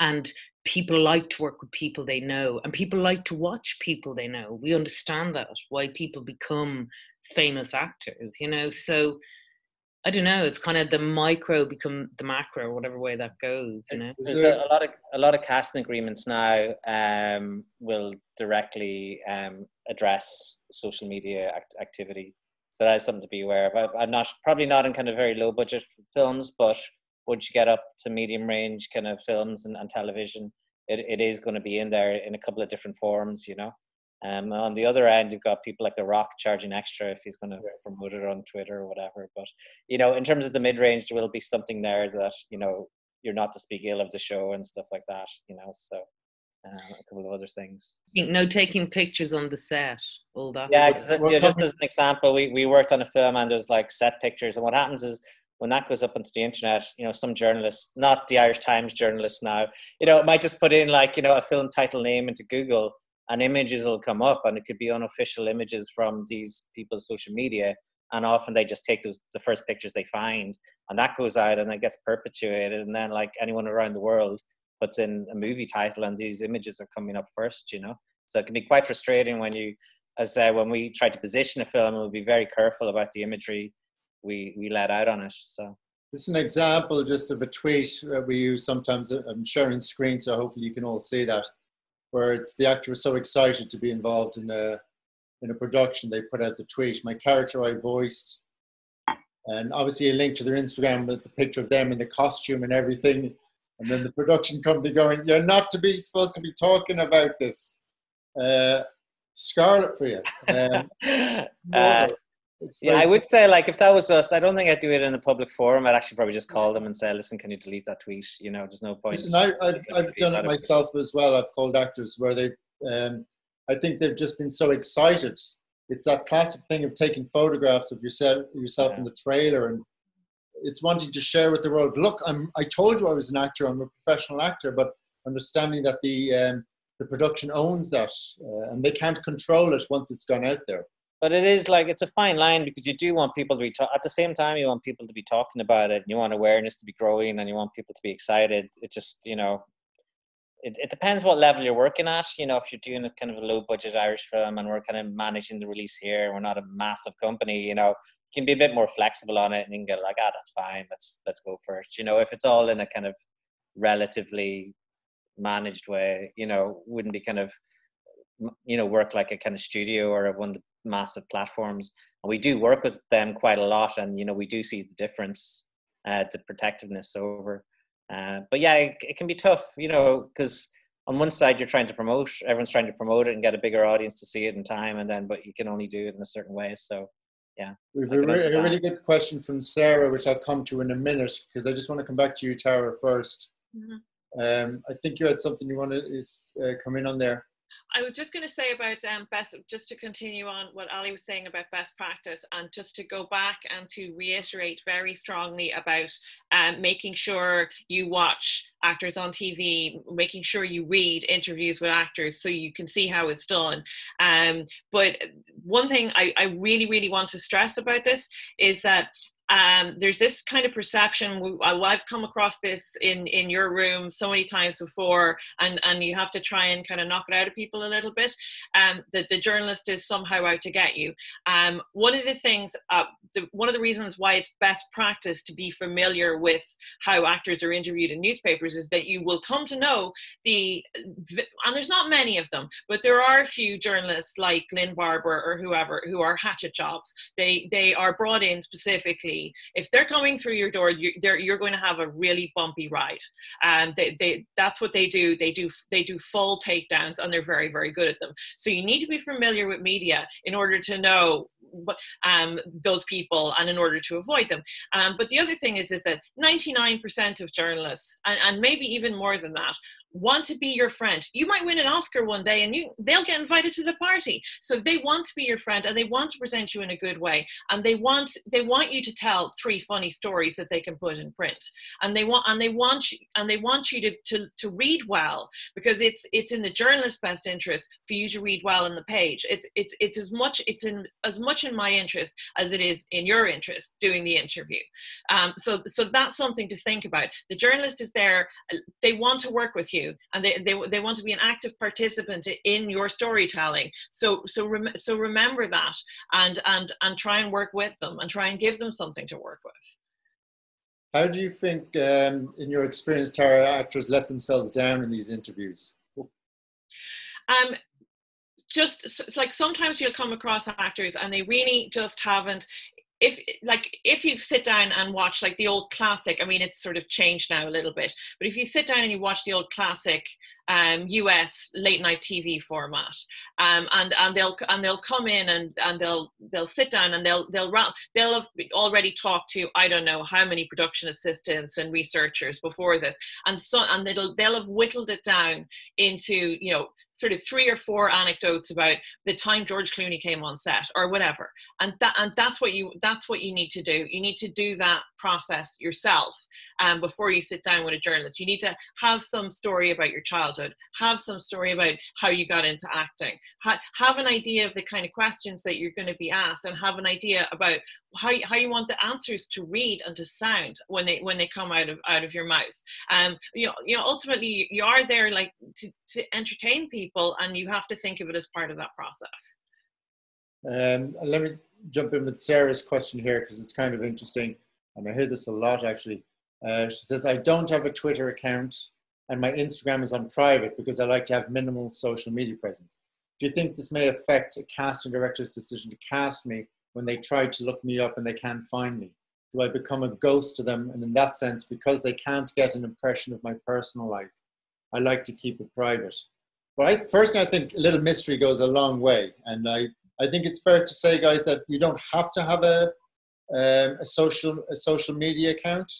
And people like to work with people they know, and people like to watch people they know. We understand that, why people become famous actors, you know. So I don't know, it's kind of the micro become the macro, whatever way that goes, you know. There's a lot of casting agreements now will directly address social media activity. So that is something to be aware of. I'm probably not in kind of very low budget films, but once you get up to medium range kind of films and television, it is going to be in there in a couple of different forms, you know. On the other end, you've got people like The Rock charging extra if he's going to promote it on Twitter or whatever. But, you know, in terms of the mid-range, there will be something there that, you know, you're not to speak ill of the show and stuff like that, you know, so a couple of other things. No taking pictures on the set, all that. Yeah, just as an example, we worked on a film and there's like set pictures. And what happens is when that goes up onto the internet, you know, some journalists, not the Irish Times journalists now, you know, might just put in like, you know, a film title name into Google, and images will come up, and it could be unofficial images from these people's social media. And often they just take the first pictures they find, and that goes out and it gets perpetuated. And then like anyone around the world puts in a movie title, and these images are coming up first, you know? So it can be quite frustrating when you, as I when we try to position a film, we'll be very careful about the imagery we let out on it, so. This is an example just of a tweet we use sometimes. I'm sharing screen, so hopefully you can all see that, where it's the actor was so excited to be involved in a production, they put out the tweet, my character I voiced, and obviously a link to their Instagram with the picture of them in the costume and everything, and then the production company going, you're not to be supposed to be talking about this. Scarlet for you. Yeah, I would say, like, if that was us, I don't think I'd do it in a public forum. I'd actually probably just call them and say, listen, can you delete that tweet? You know, there's no point. Listen, I've done it myself as well. I've called actors where they, I think they've just been so excited. It's that classic thing of taking photographs of yourself in the trailer, and it's wanting to share with the world, look, I told you I was an actor, I'm a professional actor, but understanding that the production owns that and they can't control it once it's gone out there. But it is like, it's a fine line, because you do want people to be, at the same time, you want people to be talking about it, and you want awareness to be growing, and you want people to be excited. It's just, you know, it depends what level you're working at. You know, if you're doing a kind of a low budget Irish film and we're kind of managing the release here, we're not a massive company, you know, you can be a bit more flexible on it and you can go like, ah, that's fine, let's go for it. You know, if it's all in a kind of relatively managed way, you know, wouldn't be kind of, you know, work like a kind of studio or one of the massive platforms. And we do work with them quite a lot, and, you know, we do see the difference, the protectiveness over. But yeah, it can be tough, you know, because on one side you're trying to promote, everyone's trying to promote it and get a bigger audience to see it in time, and then, but you can only do it in a certain way. So yeah. We've a really good question from Sarah, which I'll come to in a minute, because I just want to come back to you, Tara, first. Mm-hmm. I think you had something you wanted to come in on there. I was just going to say about best, just to continue on what Ali was saying about best practice, and just to go back and to reiterate very strongly about making sure you watch actors on TV, making sure you read interviews with actors so you can see how it's done. But one thing I really, really want to stress about this is that there's this kind of perception, I've come across this in your room so many times before, and you have to try and kind of knock it out of people a little bit, that the journalist is somehow out to get you. One of the things, one of the reasons why it's best practice to be familiar with how actors are interviewed in newspapers is that you will come to know the, and there's not many of them, but there are a few journalists like Lynn Barber or whoever who are hatchet jobs. They are brought in specifically. If they're coming through your door, you're going to have a really bumpy ride. That's what they do. They do full takedowns, and they're very, very good at them. So you need to be familiar with media in order to know those people and in order to avoid them. But the other thing is that 99% of journalists, and maybe even more than that, want to be your friend. You might win an Oscar one day and they'll get invited to the party. So they want to be your friend, and they want to present you in a good way. And they want you to tell 3 funny stories that they can put in print. And they want you to read well, because it's in the journalist's best interest for you to read well on the page. It's as much in my interest as it is in your interest doing the interview. So that's something to think about. The journalist is there, they want to work with you, and they want to be an active participant in your storytelling. So remember that, and try and work with them, and try and give them something to work with. How do you think, in your experience, Tara, actors let themselves down in these interviews? Just like sometimes you'll come across actors and they really just haven't. If you sit down and watch like the old classic, I mean, it's sort of changed now a little bit, but if you sit down and you watch the old classic US late night TV format, and they'll come in and they'll sit down and they'll have already talked to, I don't know how many production assistants and researchers before this, and they'll have whittled it down into, you know, sort of 3 or 4 anecdotes about the time George Clooney came on set or whatever. And that's what you need to do. You need to do that process yourself before you sit down with a journalist. You need to have some story about your childhood, have some story about how you got into acting, have an idea of the kind of questions that you're going to be asked, and have an idea about how you want the answers to read and to sound when they come out of your mouth. You know, ultimately you are there like to entertain people, and you have to think of it as part of that process. Let me jump in with Sarah's question here, because it's kind of interesting, and I hear this a lot actually. She says, I don't have a Twitter account and my Instagram is on private because I like to have minimal social media presence. Do you think this may affect a casting director's decision to cast me when they try to look me up and they can't find me? Do I become a ghost to them? And in that sense, because they can't get an impression of my personal life, I like to keep it private. Well, personally, I think a little mystery goes a long way. And I think it's fair to say, guys, that you don't have to have a social media account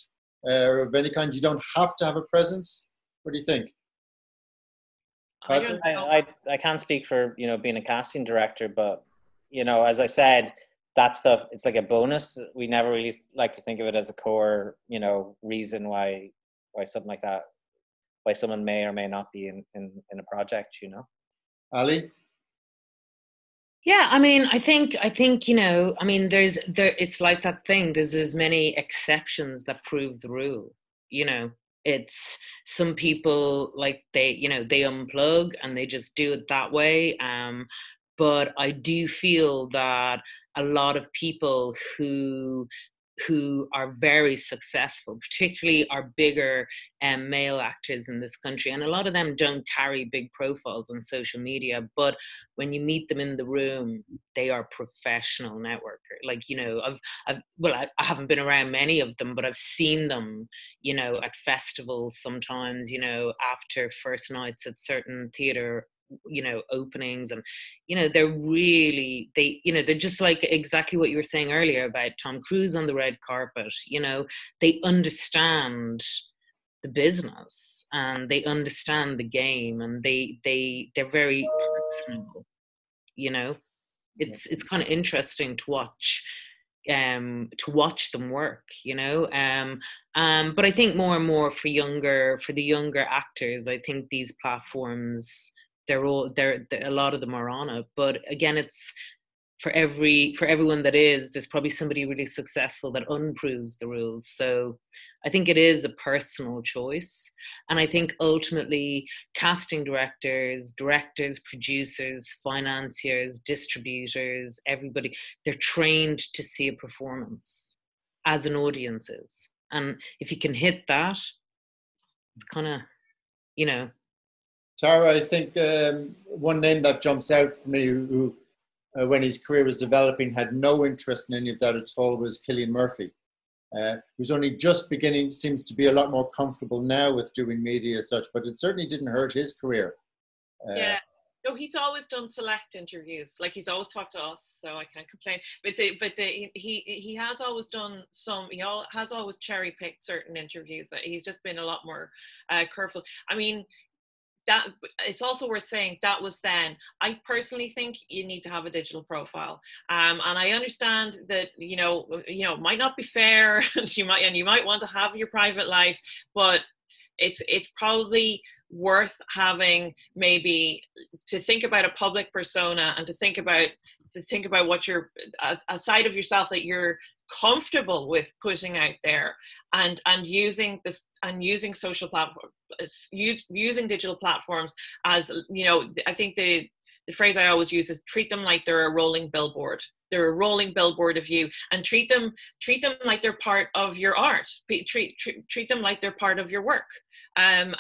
of any kind. You don't have to have a presence. What do you think? Patrick? I can't speak for, you know, being a casting director, but, you know, as I said, that stuff, it's like a bonus. We never really like to think of it as a core, you know, reason why something like that, why someone may or may not be in a project, you know. Ali? Yeah, I mean, I think, you know, I mean, it's like that thing, there's as many exceptions that prove the rule, you know. It's some people, like, they, you know, they unplug and they just do it that way. But I do feel that a lot of people who are very successful, particularly our bigger male actors in this country, and a lot of them don't carry big profiles on social media, but when you meet them in the room, they are professional networkers. Like, you know, I haven't been around many of them, but I've seen them, you know, at festivals sometimes, you know, after first nights at certain theatre, you know, openings, and, you know, they're really, they, you know, they're just like exactly what you were saying earlier about Tom Cruise on the red carpet. You know, they understand the business and they understand the game, and they're very personable. You know, it's kind of interesting to watch them work, you know. But I think more and more for the younger actors, I think these platforms, a lot of them are on it. But again, it's for everyone that is, there's probably somebody really successful that unproves the rules. So I think it is a personal choice. And I think ultimately casting directors, producers, financiers, distributors, everybody, they're trained to see a performance as an audience is. And if you can hit that, it's kind of, you know. Tara, I think one name that jumps out for me who, when his career was developing, had no interest in any of that at all, was Cillian Murphy, who's only just beginning, seems to be a lot more comfortable now with doing media as such, but it certainly didn't hurt his career. Yeah. No, he's always done select interviews. Like, he's always talked to us, so I can't complain. He has always cherry-picked certain interviews. He's just been a lot more careful. I mean, that, it's also worth saying that was then. I personally think you need to have a digital profile, and I understand that you know it might not be fair, and you might want to have your private life, but it's probably worth having maybe to think about a public persona and to think about what you're a side of yourself that you're comfortable with putting out there, and using social platforms, using digital platforms as, you know, I think the phrase I always use is treat them like they're a rolling billboard. They're a rolling billboard of you, and treat them like they're part of your art. Treat them like they're part of your work. And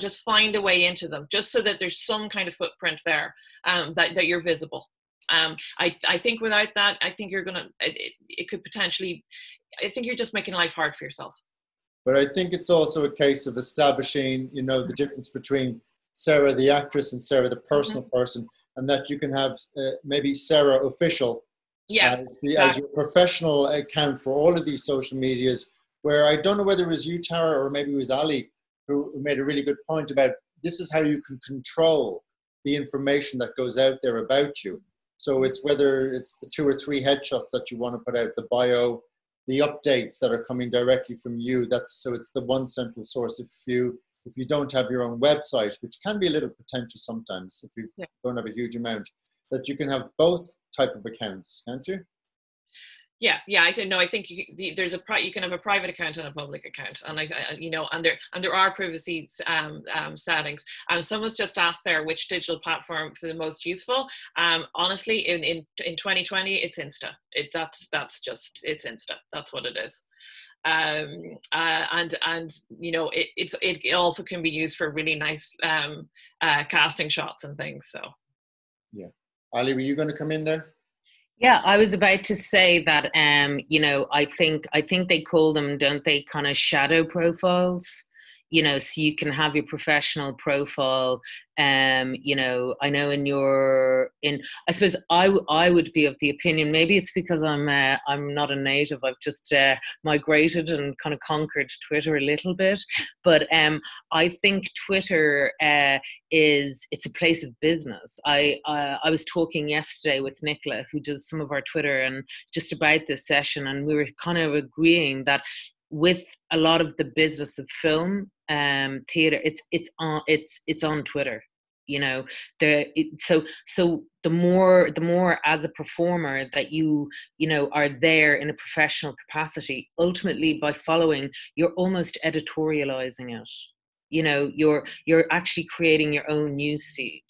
just find a way into them, just so that there's some kind of footprint there, that you're visible. I think without that, I think you're gonna, it could potentially, I think you're just making life hard for yourself. But I think it's also a case of establishing, you know, the difference between Sarah the actress and Sarah the personal person, and that you can have maybe Sarah official, as your professional account for all of these social medias. Where I don't know whether it was you, Tara, or maybe it was Ali, who made a really good point about this is how you can control the information that goes out there about you. So it's whether it's the 2 or 3 headshots that you want to put out, the bio, the updates that are coming directly from you. So it's the one central source. If you don't have your own website, which can be a little potential sometimes if you don't have a huge amount, that you can have both type of accounts, can't you? Yeah. I said no. I think you can have a private account and a public account, and there are privacy settings. Someone's just asked there which digital platform is the most useful. Honestly, in 2020, it's Insta. It's Insta. That's what it is. It also can be used for really nice casting shots and things. So, yeah, Ali, were you going to come in there? Yeah, I was about to say that, you know, I think they call them, don't they, kind of shadow profiles, you know, so you can have your professional profile. You know, I know I suppose I would be of the opinion, maybe it's because I'm not a native. I've just migrated and kind of conquered Twitter a little bit, but I think Twitter it's a place of business. I was talking yesterday with Nicola, who does some of our Twitter, and just about this session, and we were kind of agreeing that with a lot of the business of film, theater, it's on Twitter. you know, the more as a performer that you are there in a professional capacity, ultimately by following, you're almost editorializing it. You know, you're actually creating your own newsfeed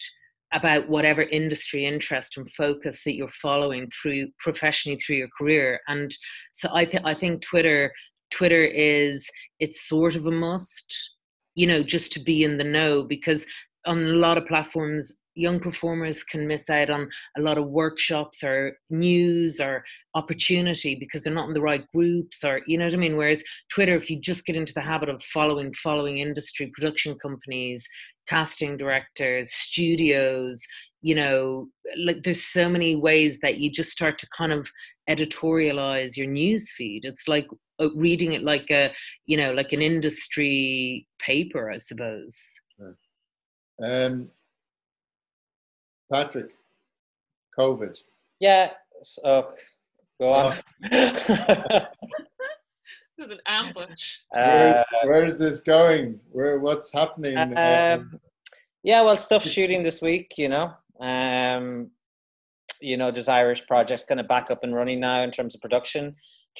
about whatever industry interest and focus that you're following through professionally through your career. And so I think Twitter is, it's sort of a must, you know, just to be in the know, because on a lot of platforms, young performers can miss out on a lot of workshops or news or opportunity because they're not in the right groups, or, you know what I mean? Whereas Twitter, if you just get into the habit of following industry, production companies, casting directors, studios, you know, like there's so many ways that you just start to kind of editorialize your news feed. It's like reading it like a, you know, like an industry paper, I suppose. Right. Patrick, COVID. Yeah. So, go on. With an ambush. Where is this going? What's happening? Yeah, well, stuff shooting this week, you know. You know, there's Irish projects kind of back up and running now in terms of production. In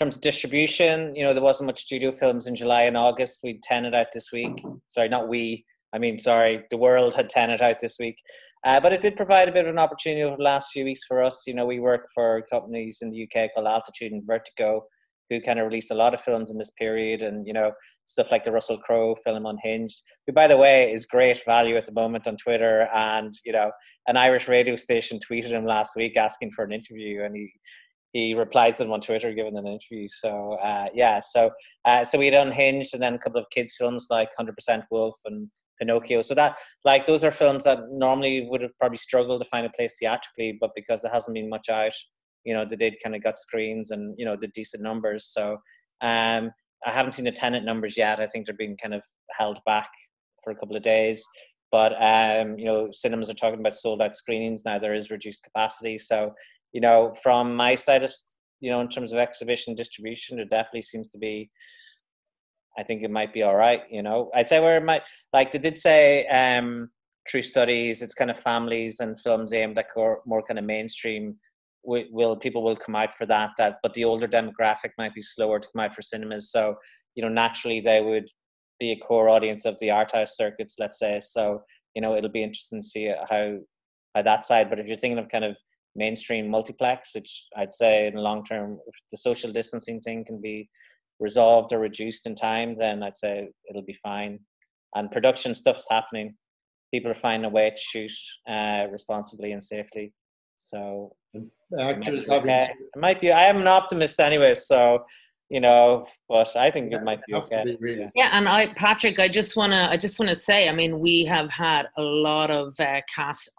terms of distribution, you know, there wasn't much studio films in July and August. We had Tenet out this week. Sorry, not we. I mean, sorry, the world had Tenet out this week. But it did provide a bit of an opportunity over the last few weeks for us. You know, we work for companies in the UK called Altitude and Vertigo, who kind of released a lot of films in this period, and, you know, stuff like the Russell Crowe film Unhinged, who, by the way, is great value at the moment on Twitter. And, you know, an Irish radio station tweeted him last week asking for an interview, and he replied to them on Twitter, giving them an interview. So, yeah, so we had Unhinged, and then a couple of kids' films like 100% Wolf and Pinocchio. So that, like, those are films that normally would have probably struggled to find a place theatrically, but because there hasn't been much out, you know, they did kind of got screens and, you know, did decent numbers. So I haven't seen the Tenet numbers yet. I think they're being kind of held back for a couple of days. But, you know, cinemas are talking about sold out screenings now. There is reduced capacity. So, you know, from my side, of, you know, in terms of exhibition distribution, there definitely seems to be, I think it might be all right, you know. I'd say where it might, like they did say, True Studies, it's kind of families and films aimed at more kind of mainstream. People will come out for that, but the older demographic might be slower to come out for cinemas. So, you know, naturally they would be a core audience of the art house circuits, let's say. So, you know, it'll be interesting to see how that side. But if you're thinking of kind of mainstream multiplex, which I'd say in the long term, if the social distancing thing can be resolved or reduced in time, then I'd say it'll be fine. And production stuff's happening. People are finding a way to shoot responsibly and safely. So actors having it might be, I am an optimist anyway, so, you know, but I think it might be okay. Really. Yeah, and Patrick, I just wanna say, I mean, we have had a lot of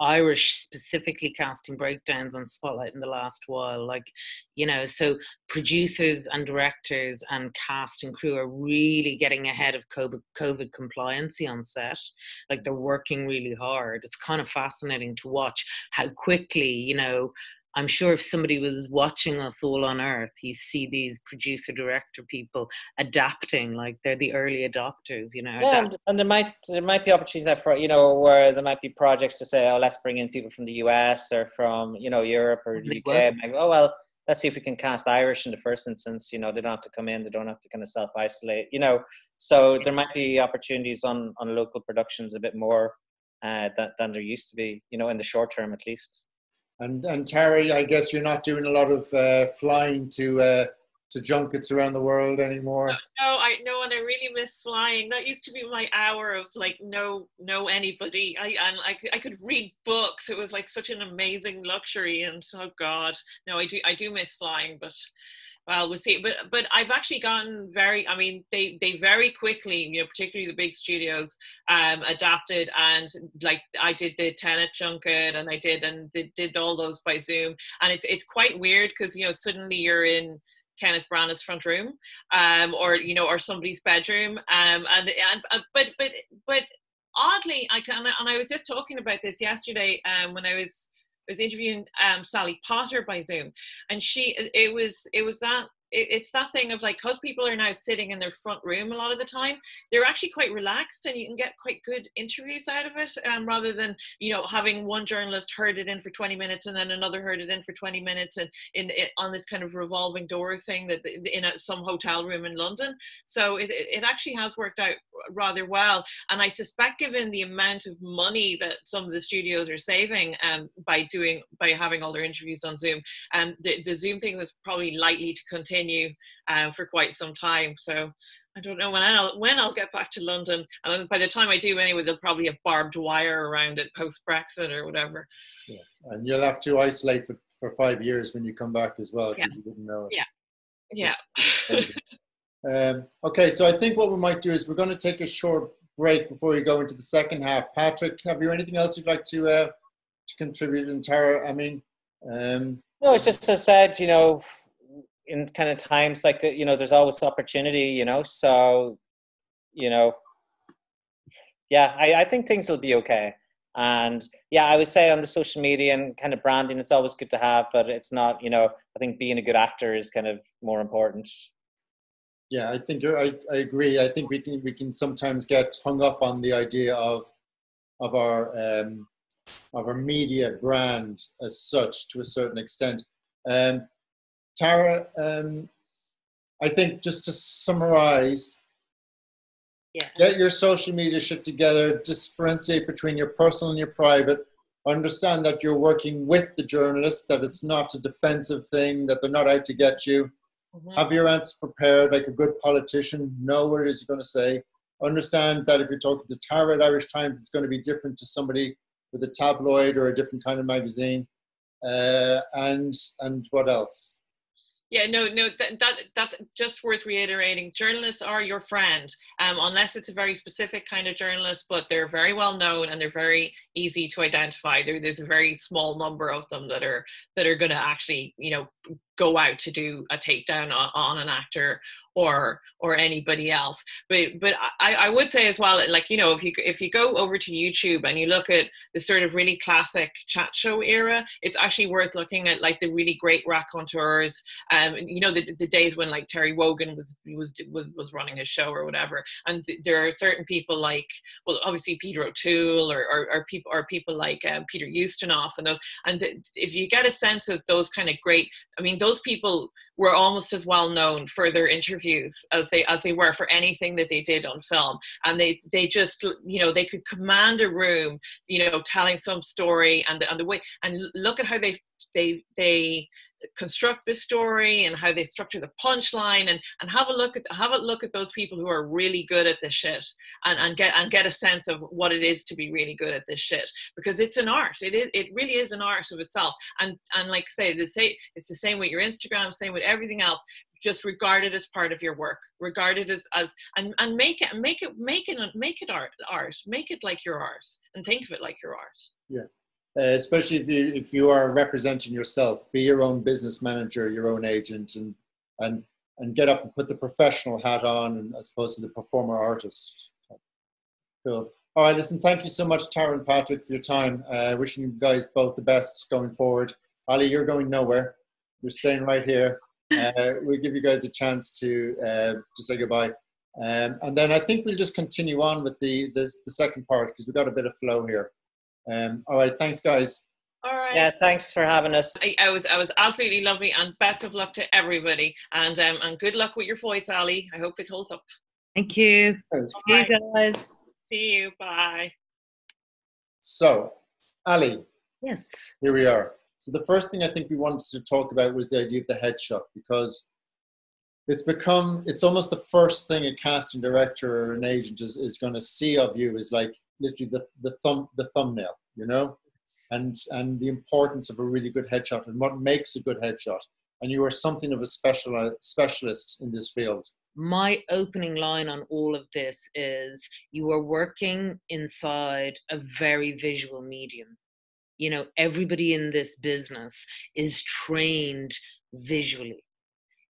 Irish specifically casting breakdowns on Spotlight in the last while, like, you know, so producers and directors and cast and crew are really getting ahead of COVID compliancy on set. Like, they're working really hard. It's kind of fascinating to watch how quickly, you know, I'm sure if somebody was watching us all on Earth, you see these producer-director people adapting, like they're the early adopters, you know. Yeah, and there might be opportunities that, for, you know, where there might be projects to say, oh, let's bring in people from the US or from, you know, Europe or the UK. Like, oh, well, let's see if we can cast Irish in the first instance. You know, they don't have to come in, they don't have to kind of self-isolate, you know. So there might be opportunities on local productions a bit more than there used to be, you know, in the short term at least. And Tara, I guess you're not doing a lot of flying to junkets around the world anymore. No, and I really miss flying. That used to be my hour of like no anybody. I could read books. It was like such an amazing luxury. And oh God, no, I do miss flying, but. Well, we'll see, but I've actually gotten very, I mean, they very quickly, you know, particularly the big studios adapted, and like I did the Tenet junket and they did all those by Zoom, and it's quite weird because, you know, suddenly you're in Kenneth Branagh's front room, or, you know, or somebody's bedroom, but oddly, I was just talking about this yesterday when I was interviewing Sally Potter by Zoom, and it was that it's that thing of like, because people are now sitting in their front room a lot of the time, they're actually quite relaxed and you can get quite good interviews out of it, rather than, you know, having one journalist herd it in for 20 minutes and then another herd it in for 20 minutes and in on this kind of revolving door thing that in some hotel room in London. So it actually has worked out rather well, and I suspect given the amount of money that some of the studios are saving by having all their interviews on Zoom, and the Zoom thing was probably likely to continue for quite some time. So I don't know when I'll get back to London, and by the time I do anyway, they'll probably have barbed wire around it post Brexit or whatever. Yes, and you'll have to isolate for 5 years when you come back as well, because you wouldn't know it. Yeah. Okay, so I think what we might do is we're going to take a short break before we go into the second half. Patrick, have you anything else you'd like to contribute? And Tara, I mean, no, it's just so sad, you know, in kind of times like that, you know, there's always opportunity, you know, so, you know, yeah, I think things will be okay. And yeah, I would say on the social media and kind of branding, it's always good to have, but it's not, you know, I think being a good actor is kind of more important. Yeah, I think I agree. I think we can sometimes get hung up on the idea of our media brand as such to a certain extent. Tara, I think just to summarize, get your social media shit together, differentiate between your personal and your private, understand that you're working with the journalist, that it's not a defensive thing, that they're not out to get you. Have your answers prepared like a good politician. Know what it is you're going to say. Understand that if you're talking to Tara at Irish Times, it's going to be different to somebody with a tabloid or a different kind of magazine. And what else? Yeah, no, that's just worth reiterating. Journalists are your friend, unless it's a very specific kind of journalist, but they're very well known and they're very easy to identify. There's a very small number of them that are going to actually, you know, go out to do a takedown on an actor or anybody else. But I would say as well, like, you know, if you go over to YouTube and you look at the sort of really classic chat show era, it's actually worth looking at like the really great raconteurs, you know, the days when like Terry Wogan was running his show or whatever. And there are certain people like, well, obviously Peter O'Toole or people like Peter Ustinov and those. And if you get a sense of those kind of great, I mean, those people were almost as well known for their interviews as they were for anything that they did on film. And they just, you know, they could command a room, you know, telling some story and the way, and look at how they construct the story and how they structure the punchline, and have a look at those people who are really good at this shit, and get a sense of what it is to be really good at this shit, because it's an art. It really is an art of itself, and like I say, it's the same with your Instagram, same with everything else. Just regard it as part of your work. Regard it as and make it art. Make it like your art, and think of it like your art. Yeah. Especially if you are representing yourself, be your own business manager, your own agent, and get up and put the professional hat on, and as opposed to the performer artist. Cool. All right, listen, thank you so much, Tara and Patrick, for your time. Wishing you guys both the best going forward. Ali, you're going nowhere. You're staying right here. We'll give you guys a chance to say goodbye. And then I think we'll just continue on with the second part, because we've got a bit of flow here. All right, thanks guys. All right. Yeah, thanks for having us. I was absolutely lovely, and best of luck to everybody, and good luck with your voice, Ali. I hope it holds up. Thank you. Thanks. See you guys. See you. Bye. So, Ali. Yes. Here we are. So the first thing I think we wanted to talk about was the idea of the headshot, because it's almost the first thing a casting director or an agent is going to see of you, is like literally the thumbnail, you know, and the importance of a really good headshot and what makes a good headshot. And you are something of a specialist in this field. My opening line on all of this is, you are working inside a very visual medium. You know, everybody in this business is trained visually.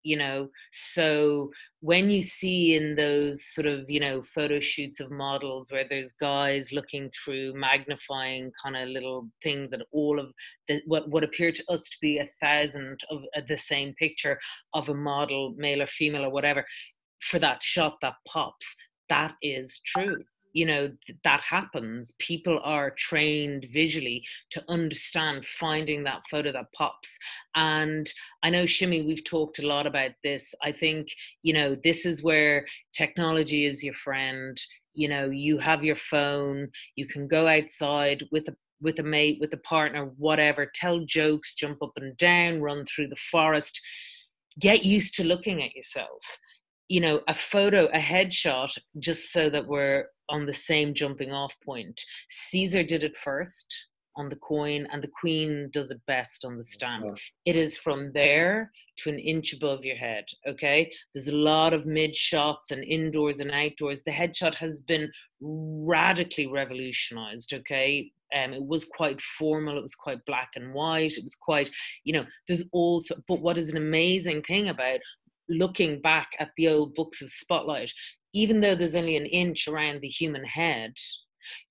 you know. So when you see in those sort of, you know, photo shoots of models where there's guys looking through magnifying kind of little things and all of the, what appear to us to be 1,000 of the same picture of a model, male or female or whatever, for that shot that pops, that is true. You know, that happens. People are trained visually to understand finding that photo that pops. And I know, Shimmy, we've talked a lot about this. I think, you know, this is where technology is your friend. You know, you have your phone, you can go outside with a mate, with a partner, whatever, tell jokes, jump up and down, run through the forest. Get used to looking at yourself. You know, a photo, a headshot, just so that we're on the same jumping off point. Caesar did it first on the coin, and the Queen does it best on the stamp. It is from there to an inch above your head, okay? There's a lot of mid shots and indoors and outdoors. The headshot has been radically revolutionized, okay? It was quite formal, it was quite black and white, it was quite, you know, there's also, but what is an amazing thing about looking back at the old books of Spotlight, even though there's only an inch around the human head,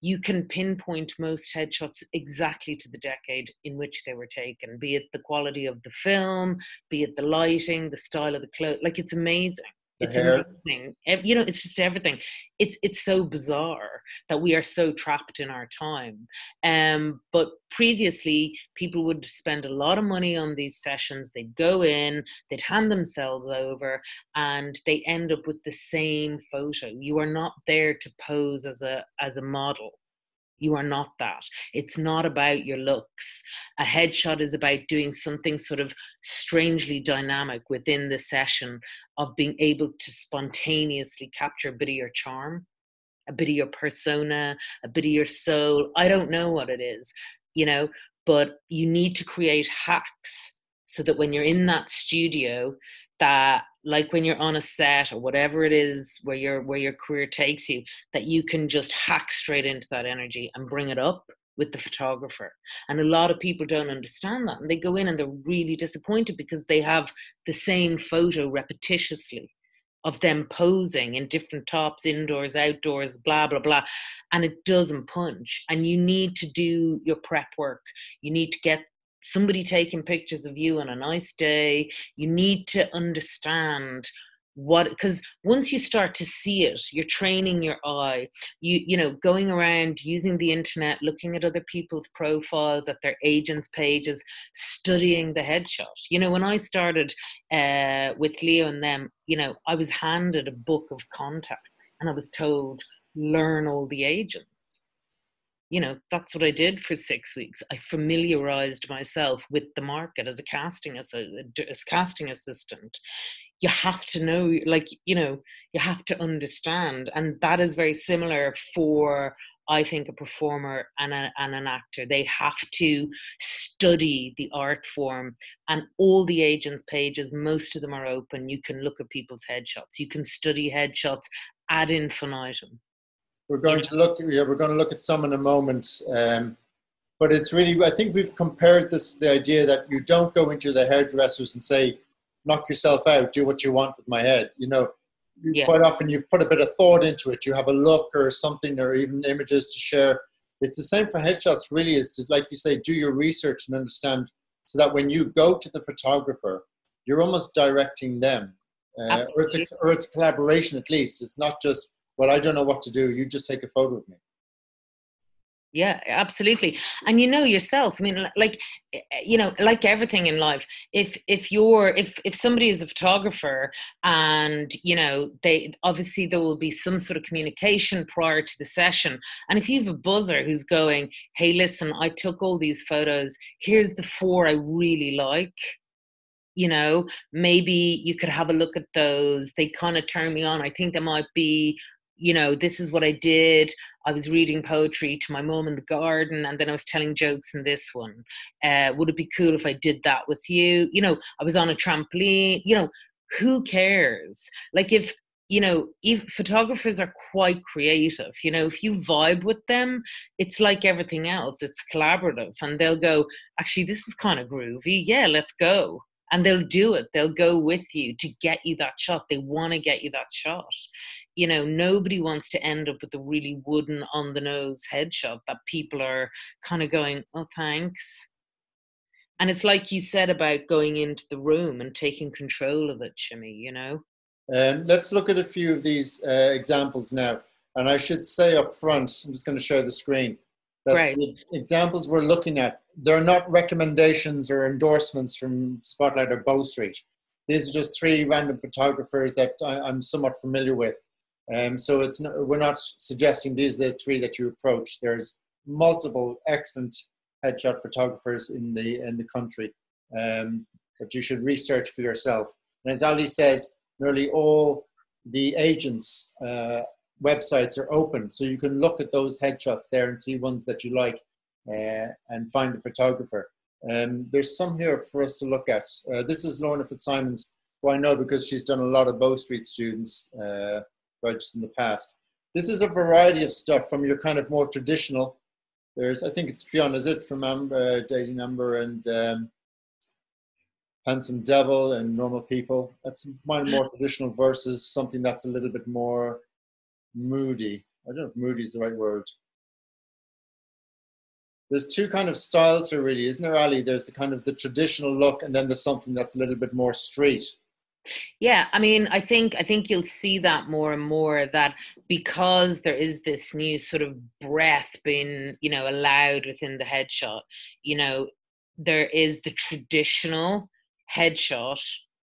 you can pinpoint most headshots exactly to the decade in which they were taken, be it the quality of the film, be it the lighting, the style of the clothes. Like, it's amazing. It's amazing. You know, it's just everything. It's so bizarre that we are so trapped in our time. But previously, people would spend a lot of money on these sessions. They'd go in, they'd hand themselves over, and they end up with the same photo. You are not there to pose as a model. You are not that. It's not about your looks. A headshot is about doing something sort of strangely dynamic within the session, of being able to spontaneously capture a bit of your charm, a bit of your persona, a bit of your soul. I don't know what it is, you know, but you need to create hacks so that when you're in that studio, that, like when you're on a set or whatever it is where your career takes you, that you can just hack straight into that energy and bring it up with the photographer. And a lot of people don't understand that, and they go in and they're really disappointed because they have the same photo repetitiously of them posing in different tops, indoors, outdoors, blah, blah, blah. And it doesn't punch. And you need to do your prep work. You need to get somebody taking pictures of you on a nice day. You need to understand what, because once you start to see it, you're training your eye. You know, going around using the internet, looking at other people's profiles, at their agents' pages, studying the headshot. You know, when I started with Leo and them, you know, I was handed a book of contacts and I was told, learn all the agents. You know, that's what I did for 6 weeks. I familiarized myself with the market as a casting assistant. You have to know, like, you know, you have to understand. And that is very similar for, I think, a performer and an actor. They have to study the art form, and all the agents' pages, most of them are open. You can look at people's headshots. You can study headshots ad infinitum. We're going to look at some in a moment, but it's really, I think we've compared this, the idea that you don't go into the hairdressers and say, knock yourself out, do what you want with my head. You know, yeah. Quite often you've put a bit of thought into it. You have a look or something, or even images to share. It's the same for headshots, really, is to, like you say, do your research and understand, so that when you go to the photographer, you're almost directing them, or it's a collaboration at least. It's not just, well, I don't know what to do, you just take a photo of me. Yeah, absolutely. And you know yourself, I mean, like, you know, like everything in life, if somebody is a photographer, and, you know, they obviously, there will be some sort of communication prior to the session. And if you have a buzzer who's going, hey, listen, I took all these photos, here's the 4 I really like, you know, maybe you could have a look at those. They kind of turn me on. I think there might be, you know, this is what I did. I was reading poetry to my mum in the garden, and then I was telling jokes in this one. Would it be cool if I did that with you? You know, I was on a trampoline. You know, who cares? Like, if, you know, if photographers are quite creative, you know, if you vibe with them, it's like everything else. It's collaborative, and they'll go, actually, this is kind of groovy. Yeah, let's go. and they'll do it. They'll go with you to get you that shot. They want to get you that shot. You know, nobody wants to end up with a really wooden on the nose headshot that people are kind of going, oh, thanks. And it's like you said about going into the room and taking control of it, Shimmy, you know? Let's look at a few of these examples now. And I should say up front, I'm just going to share the screen, that the examples we're looking at, they're not recommendations or endorsements from Spotlight or Bow Street. These are just three random photographers that I'm somewhat familiar with. So it's not, we're not suggesting these are the three that you approach. There's multiple excellent headshot photographers in the country that you should research for yourself. And as Ali says, nearly all the agents' websites are open, so you can look at those headshots there and see ones that you like and find the photographer. There's some here for us to look at. This is Lorna Fitzsimons, who I know because she's done a lot of Bow Street students just in the past. This is a variety of stuff from your kind of more traditional. There's, I think it's Fiona, is it, from Dating Amber and Handsome Devil and Normal People. That's one more traditional versus something that's a little bit more moody. I don't know if moody is the right word. There's two kind of styles here really, isn't there, Ali? There's the kind of the traditional look, and then there's something that's a little bit more street. Yeah, I mean, I think you'll see that more and more, that because there is this new sort of breath being, you know, allowed within the headshot, you know, there is the traditional headshot,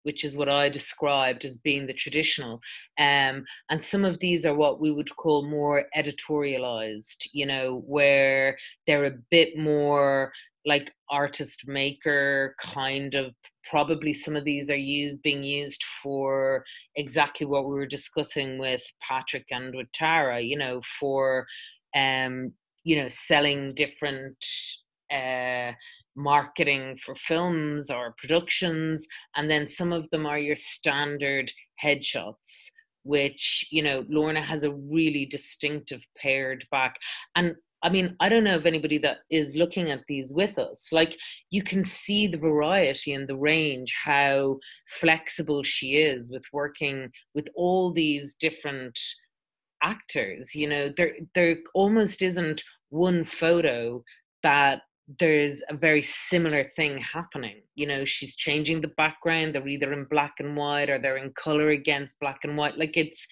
which is what I described as being the traditional. And some of these are what we would call more editorialized, you know, where they're a bit more like artist maker kind of. Probably some of these are being used for exactly what we were discussing with Patrick and with Tara, you know, for, you know, selling different marketing for films or productions. And then some of them are your standard headshots, which, you know, Lorna has a really distinctive pared back. And I mean, I don't know of anybody that is looking at these with us. Like, you can see the variety and the range, how flexible she is with working with all these different actors. You know, there almost isn't one photo that there's a very similar thing happening. You know, she's changing the background. They're either in black and white or they're in color against black and white. Like, it's...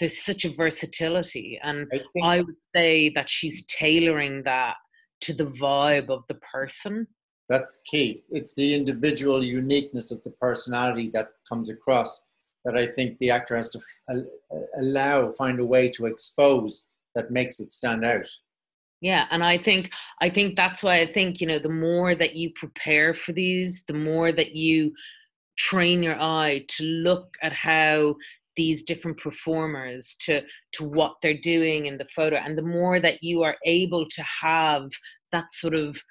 there's such a versatility, and I would say that she's tailoring that to the vibe of the person. That's key. It's the individual uniqueness of the personality that comes across that I think the actor has to find a way to expose that makes it stand out. Yeah, and I think that's why I think, you know, the more that you prepare for these, the more that you train your eye to look at how these different performers to what they're doing in the photo. And the more that you are able to have that sort of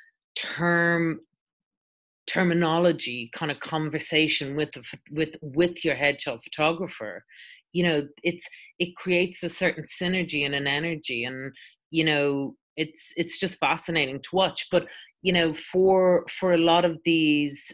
terminology kind of conversation with your headshot photographer, you know, it creates a certain synergy and an energy. And, you know, it's just fascinating to watch. But, you know, for a lot of these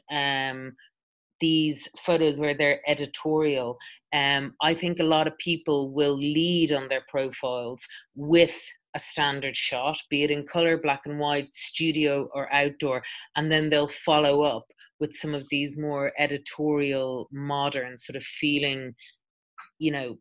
photos where they're editorial, I think a lot of people will lead on their profiles with a standard shot, be it in color, black and white, studio or outdoor, and then they'll follow up with some of these more editorial, modern sort of feeling, you know,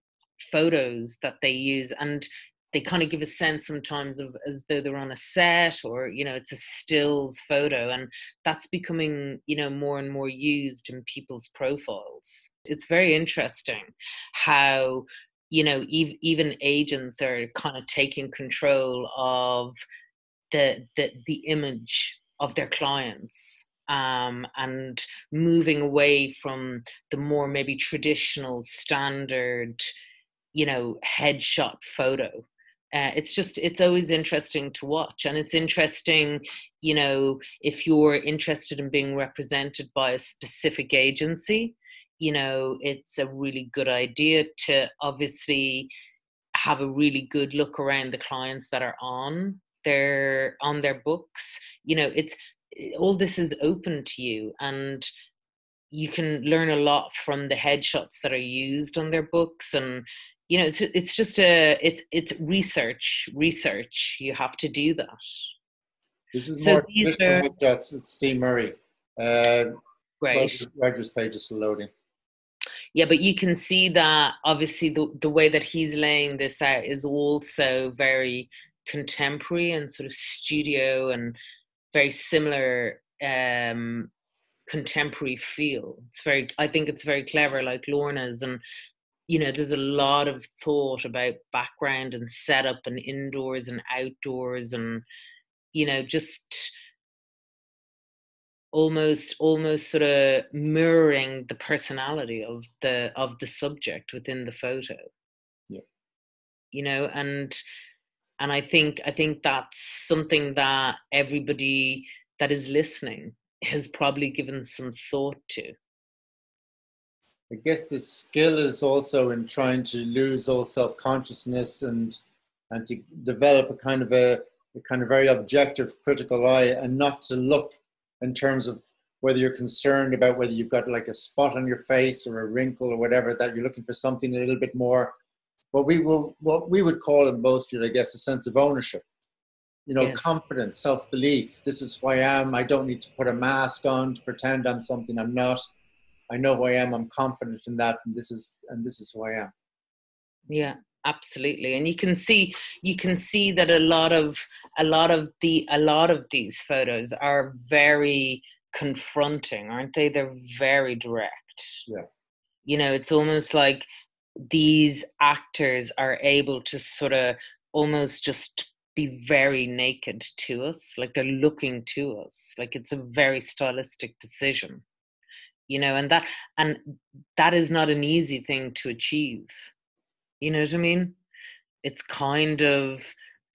photos that they use. And they kind of give a sense sometimes of as though they're on a set, or, you know, it's a stills photo. And that's becoming, you know, more and more used in people's profiles. It's very interesting how, you know, even agents are kind of taking control of the image of their clients, and moving away from the more maybe traditional standard, you know, headshot photo. It's always interesting to watch. And it's interesting, you know, if you're interested in being represented by a specific agency, you know, it's a really good idea to obviously have a really good look around the clients that are on their books. You know, all this is open to you. And, you can learn a lot from the headshots that are used on their books. And, you know, it's just a, it's research. You have to do that. This is so more traditional headshots. It's Steve Murray. Great. Roger's page is still loading. Yeah, but you can see that obviously the way that he's laying this out is also very contemporary and sort of studio and very similar contemporary feel. It's very, I think it's very clever, like Lorna's, and you know, there's a lot of thought about background and setup and indoors and outdoors and, you know, just almost sort of mirroring the personality of the subject within the photo. Yeah. You know, and I think that's something that everybody that is listening has probably given some thought to. I guess the skill is also in trying to lose all self-consciousness and to develop a kind of very objective critical eye, and not to look in terms of whether you're concerned about whether you've got like a spot on your face or a wrinkle or whatever, that you're looking for something a little bit more, what we would call in Bow Street, I guess, a sense of ownership, you know, yes. Confidence, self-belief. This is who I am. I don't need to put a mask on to pretend I'm something I'm not. I know who I am. I'm confident in that. And this is who I am. Yeah, absolutely. And you can see that a lot of these photos are very confronting, aren't they? They're very direct. Yeah. You know, it's almost like these actors are able to sort of almost just be very naked to us. Like they're looking to us. Like it's a very stylistic decision. You know, and that is not an easy thing to achieve. You know what I mean? It's kind of,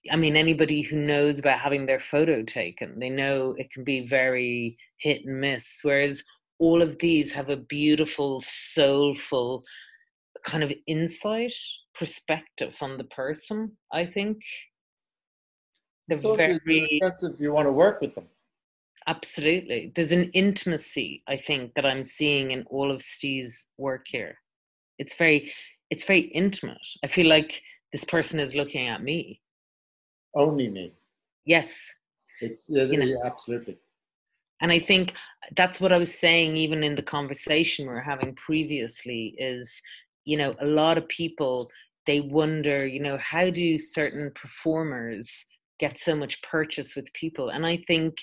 I mean, anybody who knows about having their photo taken, they know it can be very hit and miss. Whereas all of these have a beautiful, soulful kind of insight, perspective on the person, I think. It's also a sense of you want to work with them. Absolutely. There's an intimacy, I think, that I'm seeing in all of Steve's work here. It's very intimate. I feel like this person is looking at me. Only me. Yes. It's absolutely. And I think that's what I was saying, even in the conversation we were having previously, is, you know, a lot of people, they wonder, you know, how do certain performers get so much purchase with people? And I think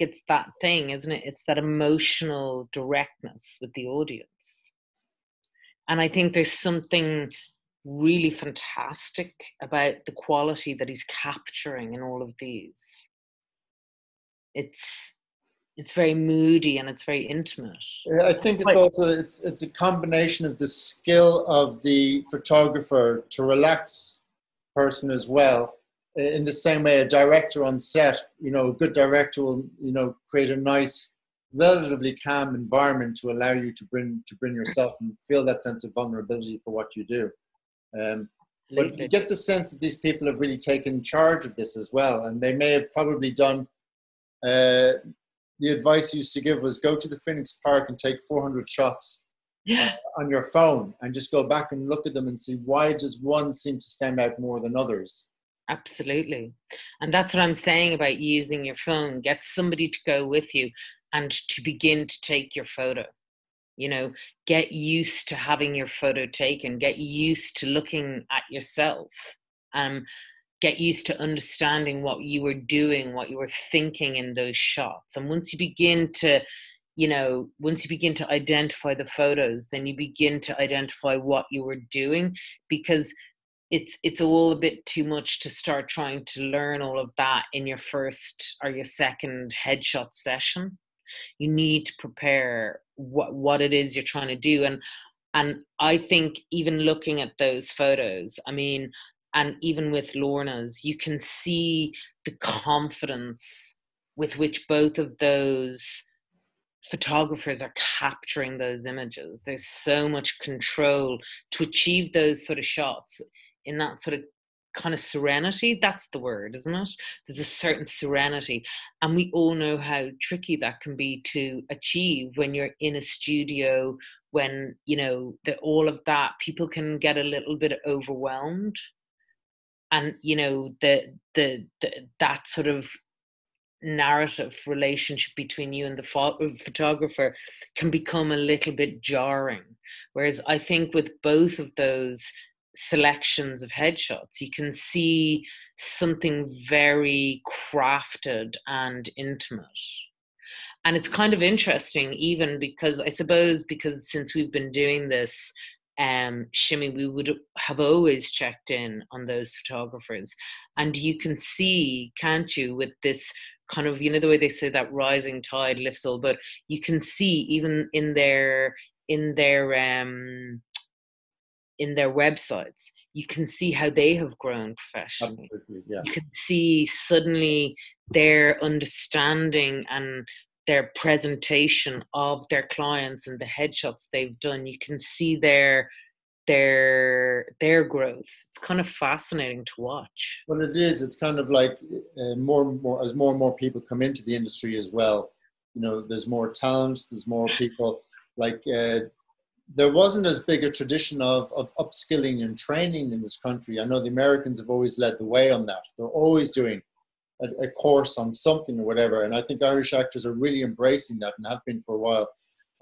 it's that thing, isn't it? It's that emotional directness with the audience. And I think there's something really fantastic about the quality that he's capturing in all of these. It's very moody and it's very intimate. I think it's also, it's a combination of the skill of the photographer to relax the person as well. In the same way, a director on set, you know, a good director will, you know, create a nice, relatively calm environment to allow you to bring yourself and feel that sense of vulnerability for what you do. But you get the sense that these people have really taken charge of this as well, and they may have probably done. The advice you used to give was go to the Phoenix Park and take 400 shots on your phone, and just go back and look at them and see why does one seem to stand out more than others. Absolutely. And that's what I'm saying about using your phone. Get somebody to go with you and to begin to take your photo. You know, get used to having your photo taken, get used to looking at yourself, get used to understanding what you were doing, what you were thinking in those shots. And once you begin to identify the photos, then you begin to identify what you were doing, because it's all a bit too much to start trying to learn all of that in your first or your second headshot session. You need to prepare what it is you're trying to do. And I think even looking at those photos, I mean, and even with Lorna's, you can see the confidence with which both of those photographers are capturing those images. There's so much control to achieve those sort of shots in that sort of kind of serenity. That's the word, isn't it? There's a certain serenity, and we all know how tricky that can be to achieve when you're in a studio, when, you know, the, all of that, people can get a little bit overwhelmed. And, you know, the that sort of narrative relationship between you and the photographer can become a little bit jarring. Whereas I think with both of those selections of headshots, you can see something very crafted and intimate. And it's kind of interesting, even because I suppose because since we've been doing this, Shimmy, we would have always checked in on those photographers. And you can see, can't you, with this kind of, you know, the way they say that rising tide lifts all boats, you can see even in their websites, you can see how they have grown professionally. Absolutely, yeah. You can see suddenly their understanding and their presentation of their clients and the headshots they've done. You can see their growth. It's kind of fascinating to watch. Well, it is. It's kind of like more and more people come into the industry as well. You know, there's more talents. There's more people. Like there wasn't as big a tradition of upskilling and training in this country. I know the Americans have always led the way on that. They're always doing a course on something or whatever, and I think Irish actors are really embracing that and have been for a while.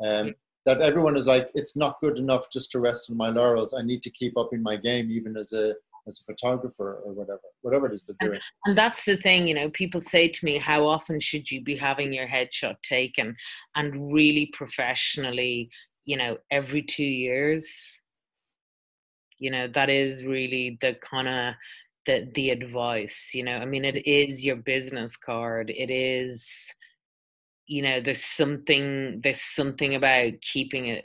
That everyone is like, it's not good enough just to rest on my laurels. I need to keep up in my game, even as a photographer or whatever it is they're doing. And that's the thing, you know, people say to me, how often should you be having your headshot taken, and really professionally, you know, every 2 years. You know, that is really the kind of the advice, you know. I mean, it is your business card. It is, you know, there's something about keeping it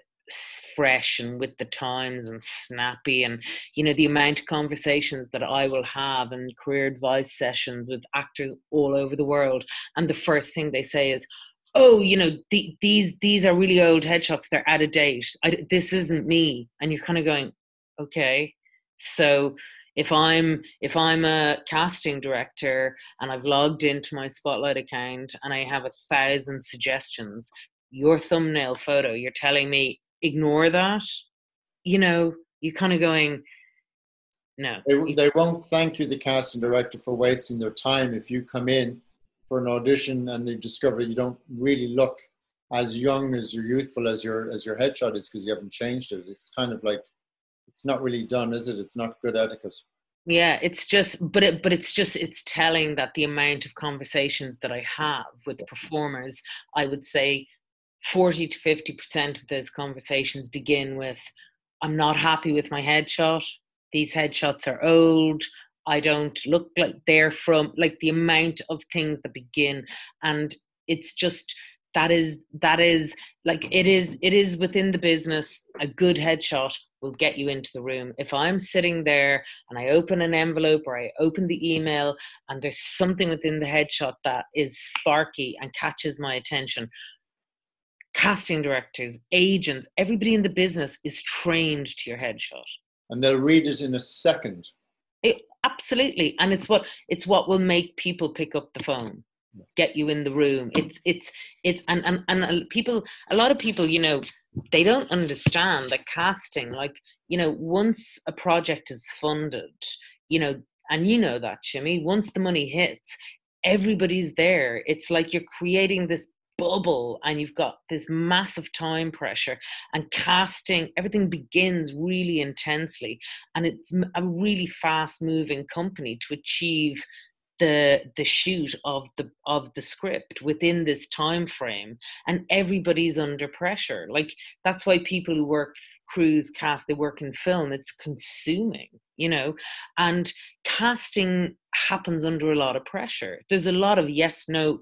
fresh and with the times and snappy. And, you know, the amount of conversations that I will have in career advice sessions with actors all over the world, and the first thing they say is, oh, you know, these are really old headshots. They're out of date. This isn't me. And you're kind of going, okay, so if I'm a casting director and I've logged into my Spotlight account and I have 1,000 suggestions, your thumbnail photo, you're telling me ignore that? You know, you're kind of going, no. They won't thank you, the casting director, for wasting their time if you come in for an audition and they discover you don't really look as young as you're youthful as your headshot is, because you haven't changed it. It's kind of like, it's not really done, is it? It's not good etiquette. Yeah, it's just, it's telling that the amount of conversations that I have with the performers, I would say 40 to 50% of those conversations begin with, I'm not happy with my headshot. These headshots are old. I don't look like they're from, like, the amount of things that begin. And it's just, that is like, it is within the business. A good headshot will get you into the room. If I'm sitting there and I open an envelope or I open the email and there's something within the headshot that is sparky and catches my attention, casting directors, agents, everybody in the business is trained to your headshot. And they'll read it in a second. Absolutely. And it's what will make people pick up the phone, get you in the room. And people, a lot of people, you know, they don't understand that casting, like, you know, once a project is funded, you know, and you know that, Shimmy, once the money hits, everybody's there. It's like you're creating this bubble and you've got this massive time pressure, and casting, everything begins really intensely, and it's a really fast moving company to achieve the shoot of the script within this time frame, and everybody's under pressure. Like, that's why people who work crews cast, they work in film. It's consuming, you know, and casting happens under a lot of pressure. There's a lot of yes, no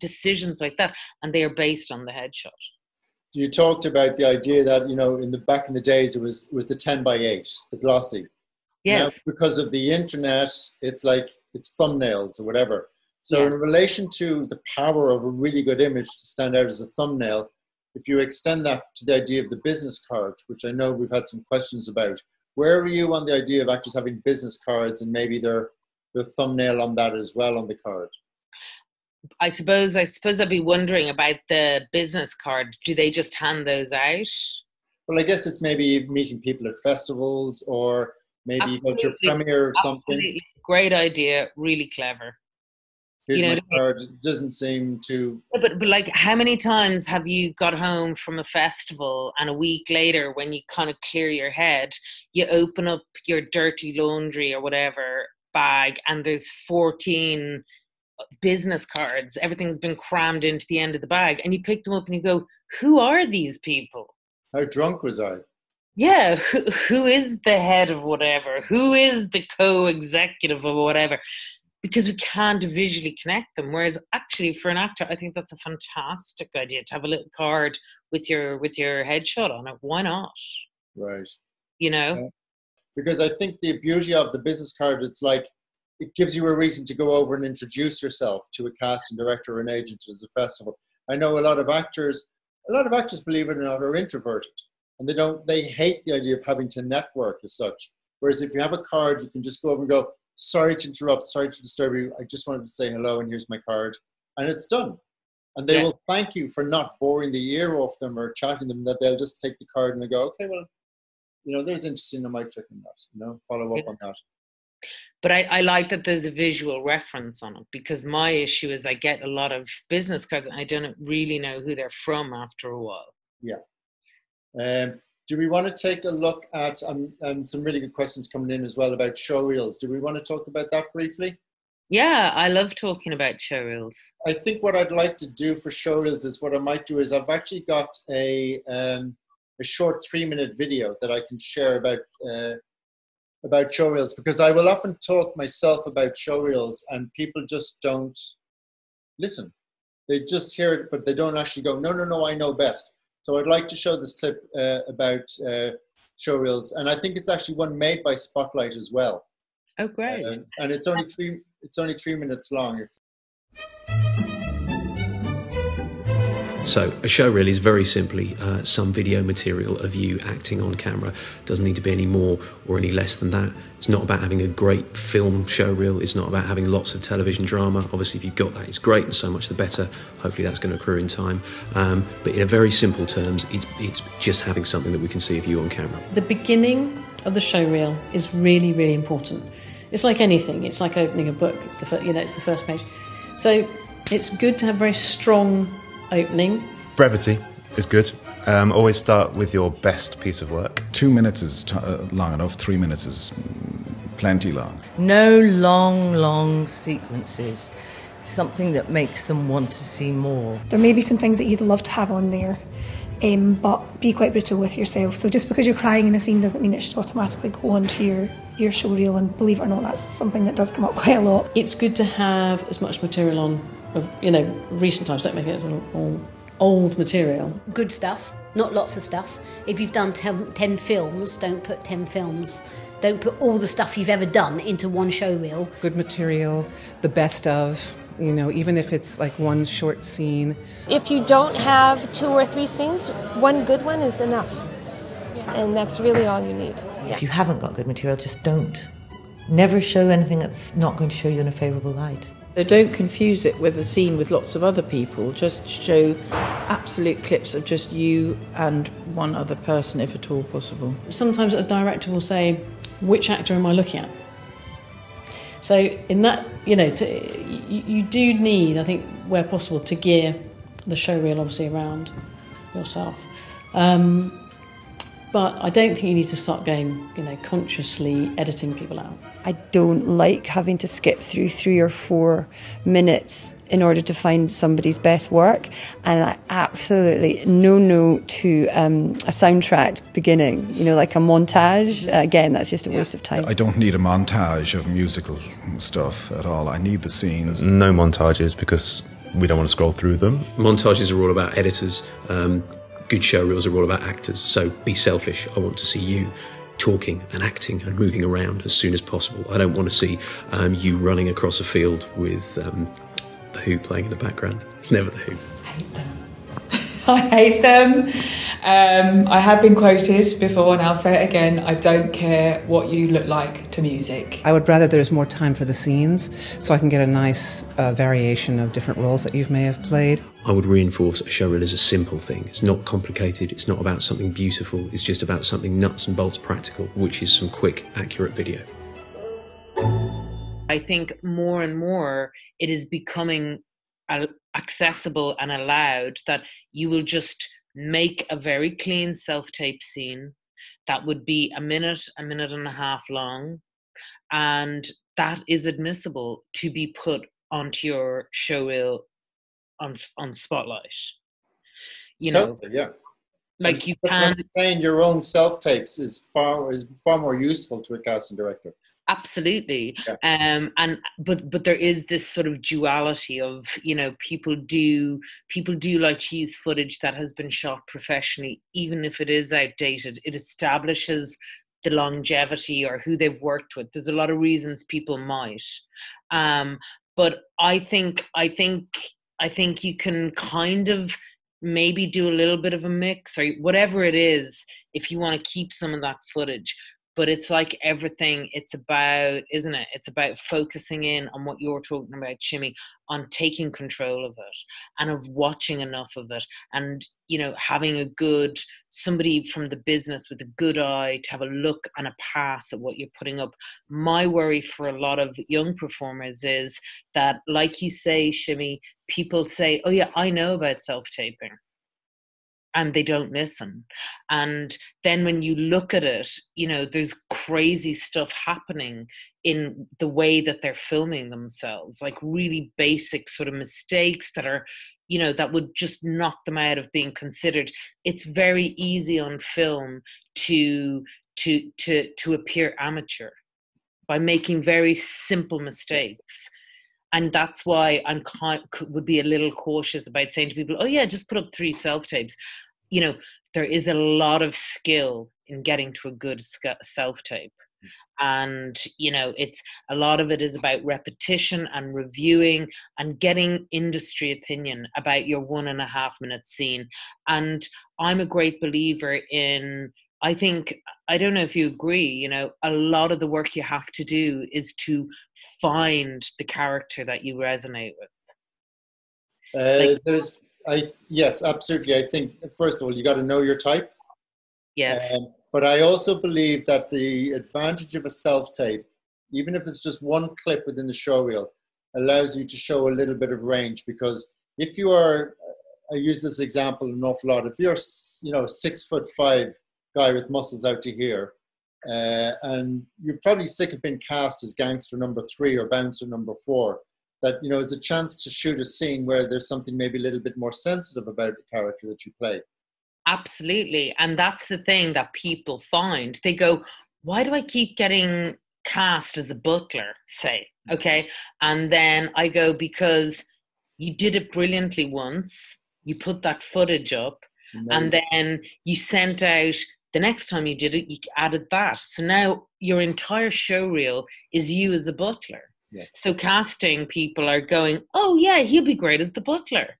decisions like that, and they are based on the headshot. You talked about the idea that, you know, back in the days, it was the 10x8, the glossy. Yes. Now, because of the internet, it's like, it's thumbnails or whatever. So yes. In relation to the power of a really good image to stand out as a thumbnail, if you extend that to the idea of the business card, which I know we've had some questions about, Where were you on the idea of actors having business cards and maybe their thumbnail on that as well on the card? I suppose I'd be wondering about the business card. Do they just hand those out? Well, I guess it's maybe meeting people at festivals or maybe you go to a premiere of something. Great idea, really clever. Here's my card. It doesn't seem to... But like, how many times have you got home from a festival and a week later, when you kind of clear your head, you open up your dirty laundry or whatever bag and there's 14... business cards, everything's been crammed into the end of the bag, and you pick them up and you go, who are these people? How drunk was I? Yeah, who is the head of whatever? Who is the co-executive of whatever? Because we can't visually connect them. Whereas actually for an actor, I think that's a fantastic idea to have a little card with your headshot on it. Why not? Right. You know? Yeah. Because I think the beauty of the business card, it's like, it gives you a reason to go over and introduce yourself to a casting director or an agent as a festival. I know a lot of actors, believe it or not, are introverted, and they hate the idea of having to network as such. Whereas if you have a card, you can just go over and go, sorry to interrupt, sorry to disturb you. I just wanted to say hello and here's my card. And it's done. And they will thank you for not boring the ear off them or chatting them, that they'll just take the card and they go, okay, well, there's interesting, I might check on that, follow up on that. But I like that there's a visual reference on it, because my issue is I get a lot of business cards and I don't really know who they're from after a while. Yeah. Do we want to take a look at some really good questions coming in as well about showreels? Do we want to talk about that briefly? Yeah, I love talking about showreels. I think what I'd like to do for showreels is what I might do is I've actually got a short 3-minute video that I can share about showreels, because I will often talk myself about showreels and people just don't listen. They just hear it, but they don't actually go, no, I know best. So I'd like to show this clip about showreels. And I think it's actually one made by Spotlight as well. Oh, great. And it's only 3 minutes long. So a showreel is very simply some video material of you acting on camera. Doesn't need to be any more or any less than that. It's not about having a great film showreel. It's not about having lots of television drama. Obviously, if you've got that, it's great and so much the better. Hopefully that's going to accrue in time. But in a very simple terms, it's just having something that we can see of you on camera. The beginning of the showreel is really, really important. It's like anything. It's like opening a book. It's the it's the first page. So it's good to have very strong opening. Brevity is good. Always start with your best piece of work. 2 minutes is long enough. 3 minutes is plenty long. No long sequences. Something that makes them want to see more. There may be some things that you'd love to have on there, but be quite brutal with yourself. So just because you're crying in a scene doesn't mean it should automatically go onto your showreel, and believe it or not, that's something that does come up quite a lot. It's good to have as much material on of, recent times. Don't make it all old material. Good stuff, not lots of stuff. If you've done 10 films, don't put 10 films. Don't put all the stuff you've ever done into one showreel. Good material, the best of, even if it's like one short scene. If you don't have 2 or 3 scenes, one good one is enough. Yeah. And that's really all you need. Yeah. If you haven't got good material, just don't. Never show anything that's not going to show you in a favourable light. So don't confuse it with a scene with lots of other people. Just show absolute clips of just you and one other person, if at all possible. Sometimes a director will say, which actor am I looking at? So in that, you do need, I think, where possible, to gear the showreel, obviously, around yourself. But I don't think you need to start going, consciously editing people out. I don't like having to skip through 3 or 4 minutes in order to find somebody's best work. And I absolutely no to a soundtrack beginning, like a montage. Again, that's just a waste of time. I don't need a montage of musical stuff at all. I need the scenes. No montages, because we don't want to scroll through them. Montages are all about editors. Good showreels are all about actors, so be selfish. I want to see you talking and acting and moving around as soon as possible. I don't want to see you running across a field with The Who playing in the background. It's never The Who. I hate them. I hate them. I have been quoted before, and I'll say it again, I don't care what you look like to music. I would rather there's more time for the scenes, so I can get a nice variation of different roles that you may have played. I would reinforce a showreel is a simple thing. It's not complicated, it's not about something beautiful, it's just about something nuts and bolts practical, which is some quick, accurate video. I think more and more it is becoming accessible and allowed that you will just make a very clean self-tape scene that would be a minute and a half long, and that is admissible to be put onto your showreel on Spotlight. You know, totally, yeah. Like you can playing your own self-tapes is far more useful to a casting director. Absolutely, yeah. But there is this sort of duality of, you know, people do like to use footage that has been shot professionally, even if it is outdated. It establishes the longevity or who they've worked with. There's a lot of reasons people might, but I think you can kind of maybe do a little bit of a mix or whatever it is if you want to keep some of that footage. But it's like everything, it's about, isn't it? It's about focusing in on what you're talking about, Shimmy, on taking control of it and of watching enough of it and, you know, having a good, somebody from the business with a good eye to have a look and a pass at what you're putting up. My worry for a lot of young performers is that, like you say, Shimmy, people say, oh yeah, I know about self-taping. And they don't listen. And then when you look at it, you know, there's crazy stuff happening in the way that they're filming themselves, like really basic sort of mistakes that are, you know, that would just knock them out of being considered. It's very easy on film to appear amateur by making very simple mistakes. And that's why would be a little cautious about saying to people, oh yeah, just put up 3 self-tapes. You know, there is a lot of skill in getting to a good self-tape. And, you know, it's a lot of it is about repetition and reviewing and getting industry opinion about your 1.5-minute scene. And I'm a great believer in, I think, I don't know if you agree, you know, a lot of the work you have to do is to find the character that you resonate with. Yes, absolutely. I think, first of all, you got to know your type. Yes. But I also believe that the advantage of a self-tape, even if it's just one clip within the showreel, allows you to show a little bit of range. Because if you are, I use this example an awful lot, if you're, you know, 6'5", guy with muscles out to here, and you're probably sick of being cast as gangster number 3 or bouncer number 4, that, you know, is a chance to shoot a scene where there's something maybe a little bit more sensitive about the character that you play. Absolutely, and that's the thing that people find. They go, why do I keep getting cast as a butler, say, okay? And then I go, because you did it brilliantly once, you put that footage up, and then you sent out, the next time you did it, you added that. So now your entire showreel is you as a butler. Yeah. So casting people are going, oh yeah, he'll be great as the butler.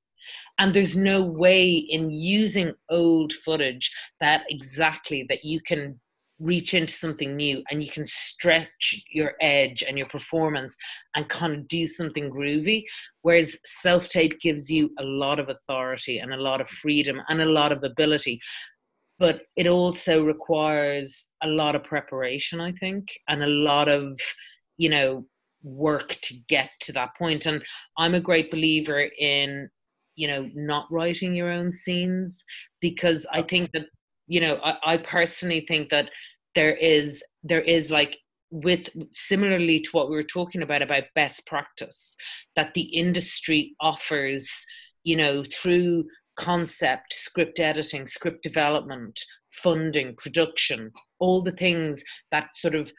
And there's no way in using old footage that exactly that you can reach into something new and you can stretch your edge and your performance and kind of do something groovy. Whereas self-tape gives you a lot of authority and a lot of freedom and a lot of ability. But it also requires a lot of preparation, I think, and a lot of, you know, work to get to that point. And I'm a great believer in, you know, not writing your own scenes, because I think that, you know, I personally think that there is like, with similarly to what we were talking about best practice that the industry offers, you know, through concept, script editing, script development, funding, production, all the things that sort of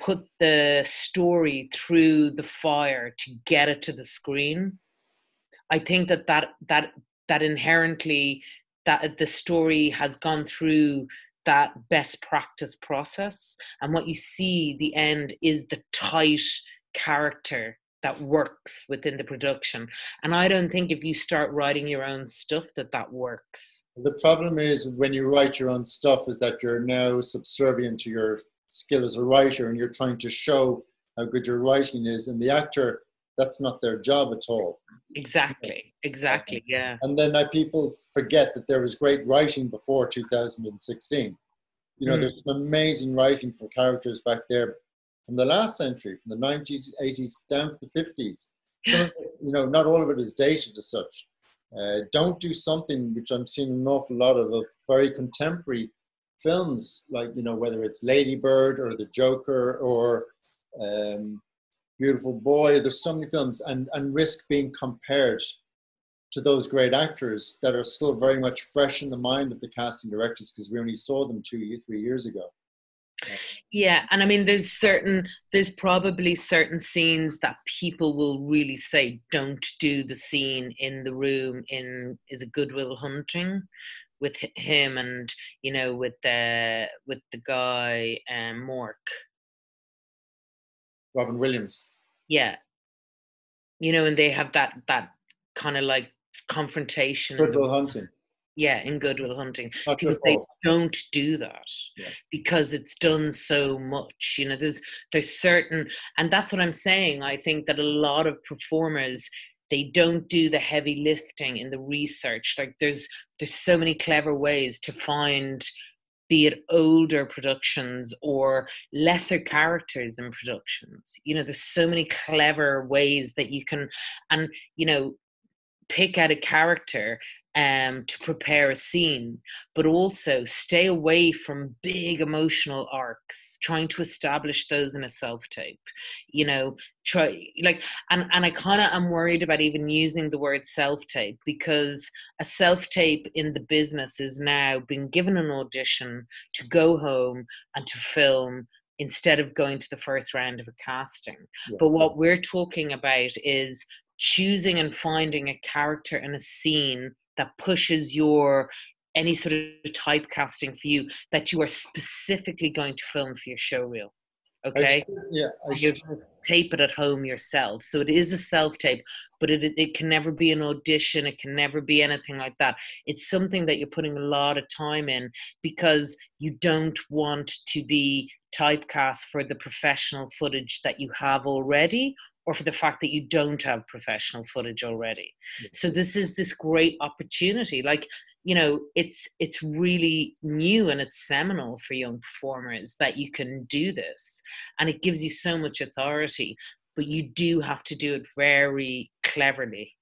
put the story through the fire to get it to the screen. I think that inherently that the story has gone through that best practice process. And what you see, the end, is the tight character that works within the production. And I don't think if you start writing your own stuff that works. The problem is when you write your own stuff is that you're now subservient to your skill as a writer, and you're trying to show how good your writing is, and the actor, that's not their job at all. Exactly, yeah. And then people forget that there was great writing before 2016. You know, there's some amazing writing for characters back there from the last century, from the 1980s down to the 50s. So, you know, not all of it is dated as such. Don't do something, which I'm seeing an awful lot of very contemporary films, like, you know, whether it's Lady Bird or The Joker or Beautiful Boy. There's so many films, and risk being compared to those great actors that are still very much fresh in the mind of the casting directors, because we only saw them 2-3 years ago. Yeah, and I mean, there's probably certain scenes that people will really say, don't do the scene in the room in is a Goodwill Hunting with him, and you know, with the guy Mork. Robin Williams. Yeah. You know, and they have that kind of like confrontation. Goodwill Hunting. Yeah, in Goodwill Hunting. People say don't do that because it's done so much. You know, there's certain, and that's what I'm saying. I think that a lot of performers, they don't do the heavy lifting in the research. Like there's so many clever ways to find, be it older productions or lesser characters in productions. You know, there's so many clever ways that you can, and, you know, pick out a character to prepare a scene, but also stay away from big emotional arcs, trying to establish those in a self-tape. You know, try, like, and I kind of am worried about even using the word self-tape, because a self-tape in the business is now being given an audition to go home and to film instead of going to the first round of a casting. Yeah. But what we're talking about is choosing and finding a character in a scene that pushes your, any sort of typecasting for you, that you are specifically going to film for your show reel. Okay? You tape it at home yourself. So it is a self-tape, but it can never be an audition. It can never be anything like that. It's something that you're putting a lot of time in, because you don't want to be typecast for the professional footage that you have already, or for the fact that you don't have professional footage already. So this is this great opportunity. Like, you know, it's really new and it's seminal for young performers that you can do this. And it gives you so much authority, but you do have to do it very cleverly.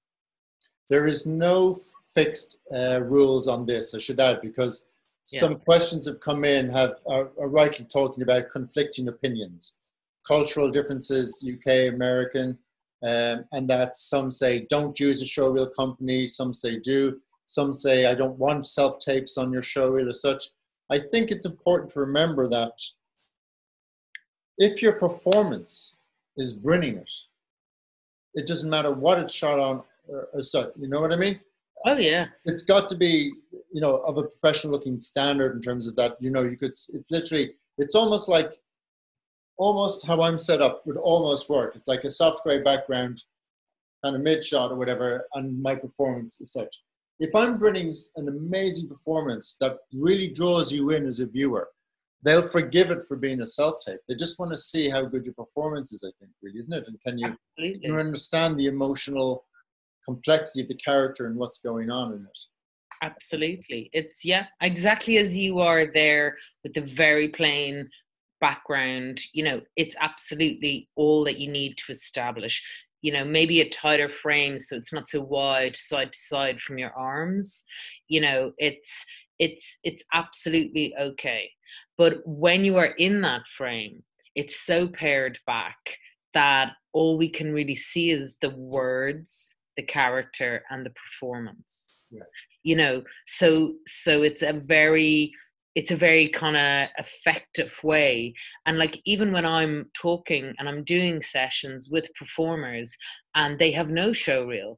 There is no fixed rules on this, I should add, because some questions have come in, are rightly talking about conflicting opinions. Cultural differences, UK, American, and that some say don't use a showreel company, some say do, some say I don't want self-tapes on your showreel as such. I think it's important to remember that if your performance is brilliant, it doesn't matter what it's shot on or such, you know what I mean? Oh yeah. It's got to be, you know, of a professional looking standard in terms of that, you know, you could, it's literally, it's almost like, almost how I'm set up would almost work. It's like a soft grey background, kind of mid-shot or whatever, and my performance is such. If I'm bringing an amazing performance that really draws you in as a viewer, they'll forgive it for being a self-tape. They just want to see how good your performance is, I think, really, isn't it? And can you understand the emotional complexity of the character and what's going on in it? Absolutely. It's, yeah, exactly as you are there with the very plain background. You know, it's absolutely all that you need to establish. You know, maybe a tighter frame so it's not so wide side to side from your arms. You know, it's absolutely okay. But when you are in that frame, it's so pared back that all we can really see is the words, the character, and the performance. Yes. You know, so it's a very kind of effective way. And like, even when I'm talking and I'm doing sessions with performers and they have no show reel,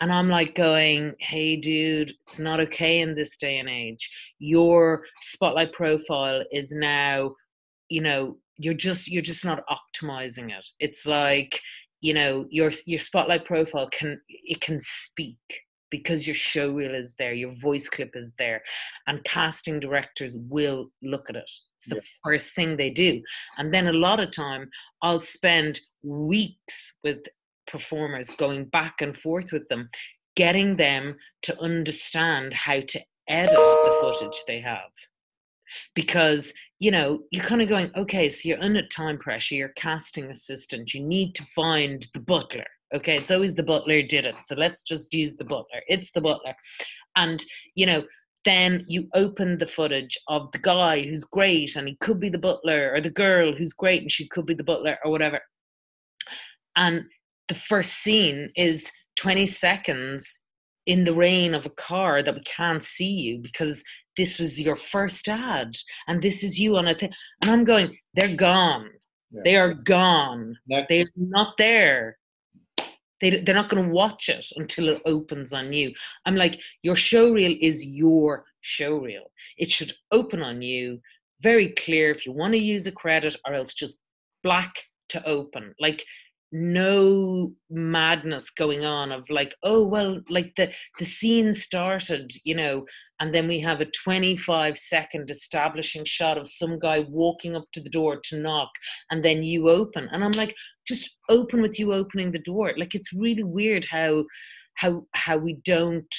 and I'm like going, hey dude, it's not okay in this day and age. Your Spotlight profile is now, you know, you're just not optimizing it. It's like, you know, your Spotlight profile can speak, because your showreel is there, your voice clip is there, and casting directors will look at it. It's the first thing they do. And then a lot of time I'll spend weeks with performers going back and forth with them, getting them to understand how to edit the footage they have. Because, you know, you're kind of going, okay, so you're under time pressure, you're casting assistant, you need to find the butler. Okay, it's always the butler did it, so let's just use the butler. It's the butler. And, you know, then you open the footage of the guy who's great and he could be the butler, or the girl who's great and she could be the butler, or whatever. And the first scene is 20 seconds in the rain of a car that we can't see you because this was your first ad and this is you on a thing. And I'm going, they're gone. Yeah. They are gone. They're not there. They're not going to watch it until it opens on you. I'm like, your showreel is your showreel. It should open on you, very clear if you want to use a credit, or else just black to open. Like, no madness going on of like, oh, well, like the scene started, you know, and then we have a 25-second establishing shot of some guy walking up to the door to knock, and then you open. And I'm like, just open with you opening the door. Like, it's really weird how we don't,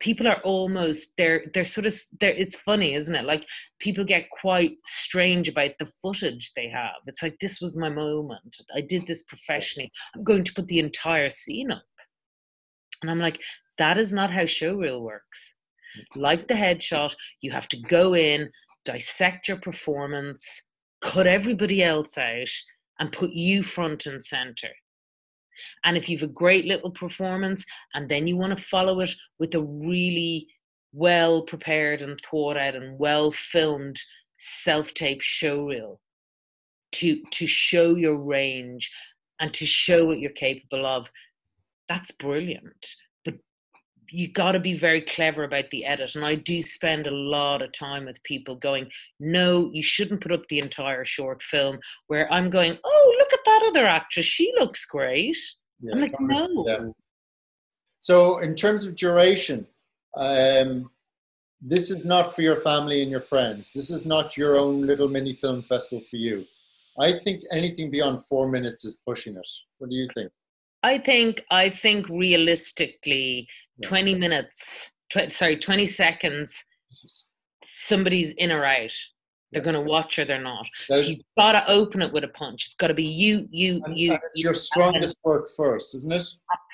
people are almost, they're sort of, it's funny, isn't it? Like, people get quite strange about the footage they have. It's like, this was my moment. I did this professionally. I'm going to put the entire scene up. And I'm like, that is not how showreel works. Like the headshot, you have to go in, dissect your performance, cut everybody else out, and put you front and center. And if you've a great little performance and then you want to follow it with a really well prepared and thought out and well filmed self-tape showreel to show your range and to show what you're capable of, that's brilliant. But you got to be very clever about the edit. And I do spend a lot of time with people going, no, you shouldn't put up the entire short film, where I'm going, oh, look at that other actress, she looks great. Yeah, I'm like, no. Yeah. So in terms of duration, this is not for your family and your friends. This is not your own little mini film festival for you. I think anything beyond 4 minutes is pushing it. What do you think? I think realistically, 20 minutes, 20 seconds, somebody's in or out. They're going to watch or they're not. So you've got to open it with a punch. It's got to be you. And it's your strongest work first, isn't it?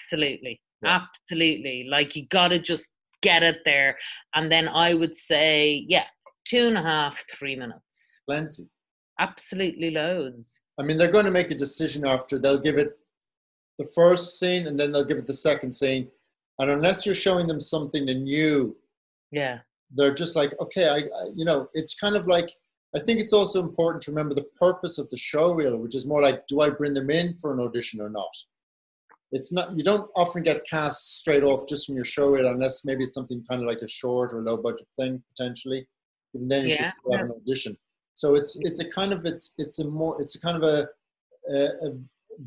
Absolutely. Yeah. Absolutely. Like, you got to just get it there. And then I would say, 2.5, 3 minutes. Plenty. Absolutely loads. I mean, they're going to make a decision after. They'll give it the first scene and then they'll give it the second scene. And unless you're showing them something new, they're just like, okay, it's kind of like, I think it's also important to remember the purpose of the showreel, which is more like, do I bring them in for an audition or not? It's not, you don't often get cast straight off just from your showreel, unless maybe it's something kind of like a short or low budget thing, potentially. And then you should have an audition. So it's a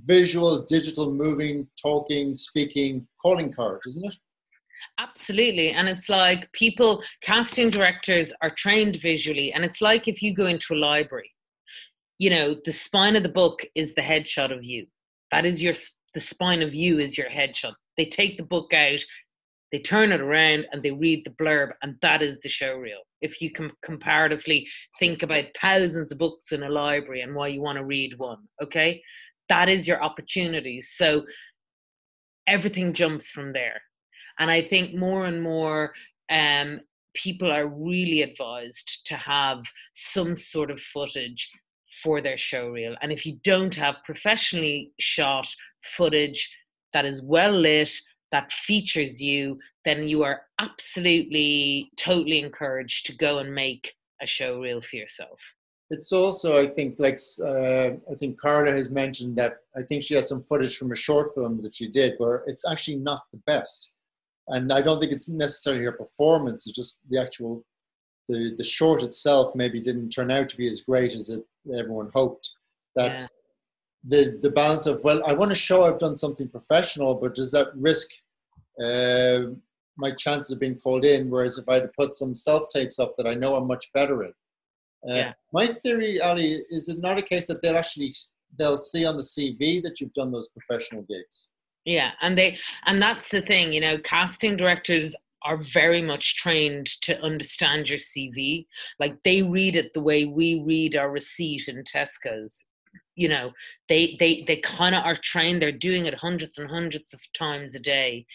visual, digital, moving, talking, speaking, calling card, isn't it? Absolutely. And it's like, casting directors are trained visually. And it's like, if you go into a library, you know, the spine of the book is the headshot of you. That is the spine of you is your headshot. They take the book out, they turn it around, and they read the blurb, and that is the showreel. If you can comparatively think about thousands of books in a library and why you want to read one, okay? That is your opportunity. So everything jumps from there. And I think more and more people are really advised to have some sort of footage for their showreel. And if you don't have professionally shot footage that is well lit, that features you, then you are absolutely, totally encouraged to go and make a showreel for yourself. It's also, I think, like, I think Carla has mentioned that, I think she has some footage from a short film that she did where it's actually not the best. And I don't think it's necessarily her performance, it's just the actual, the short itself maybe didn't turn out to be as great as everyone hoped. That the balance of, well, I want to show I've done something professional, but does that risk my chances of being called in? Whereas if I had to put some self-tapes up that I know I'm much better in. Yeah. My theory, Ali, is it not a case that they'll see on the CV that you've done those professional gigs? Yeah, and that's the thing, you know, casting directors are very much trained to understand your CV. Like, they read it the way we read our receipt in Tesco's. You know, they kind of are trained. They're doing it hundreds and hundreds of times a day.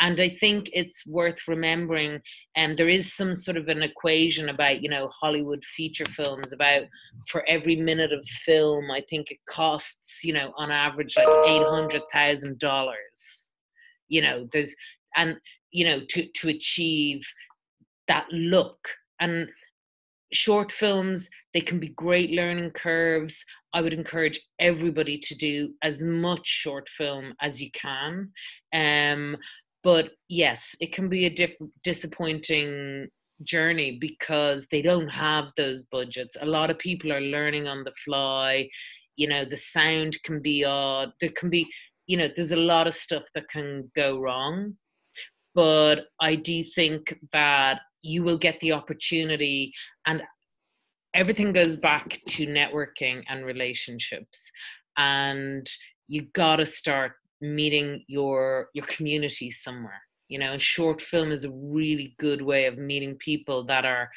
And I think it's worth remembering, and there is some sort of an equation about, you know, Hollywood feature films, about for every minute of film, I think it costs, you know, on average, like $800,000, you know, there's, and, you know, to achieve that look. And short films, they can be great learning curves. I would encourage everybody to do as much short film as you can. But yes, it can be a disappointing journey because they don't have those budgets. A lot of people are learning on the fly. You know, the sound can be odd. There can be, you know, there's a lot of stuff that can go wrong. But I do think that you will get the opportunity, and everything goes back to networking and relationships, and you gotta start meeting your community somewhere, you know, and short film is a really good way of meeting people that are,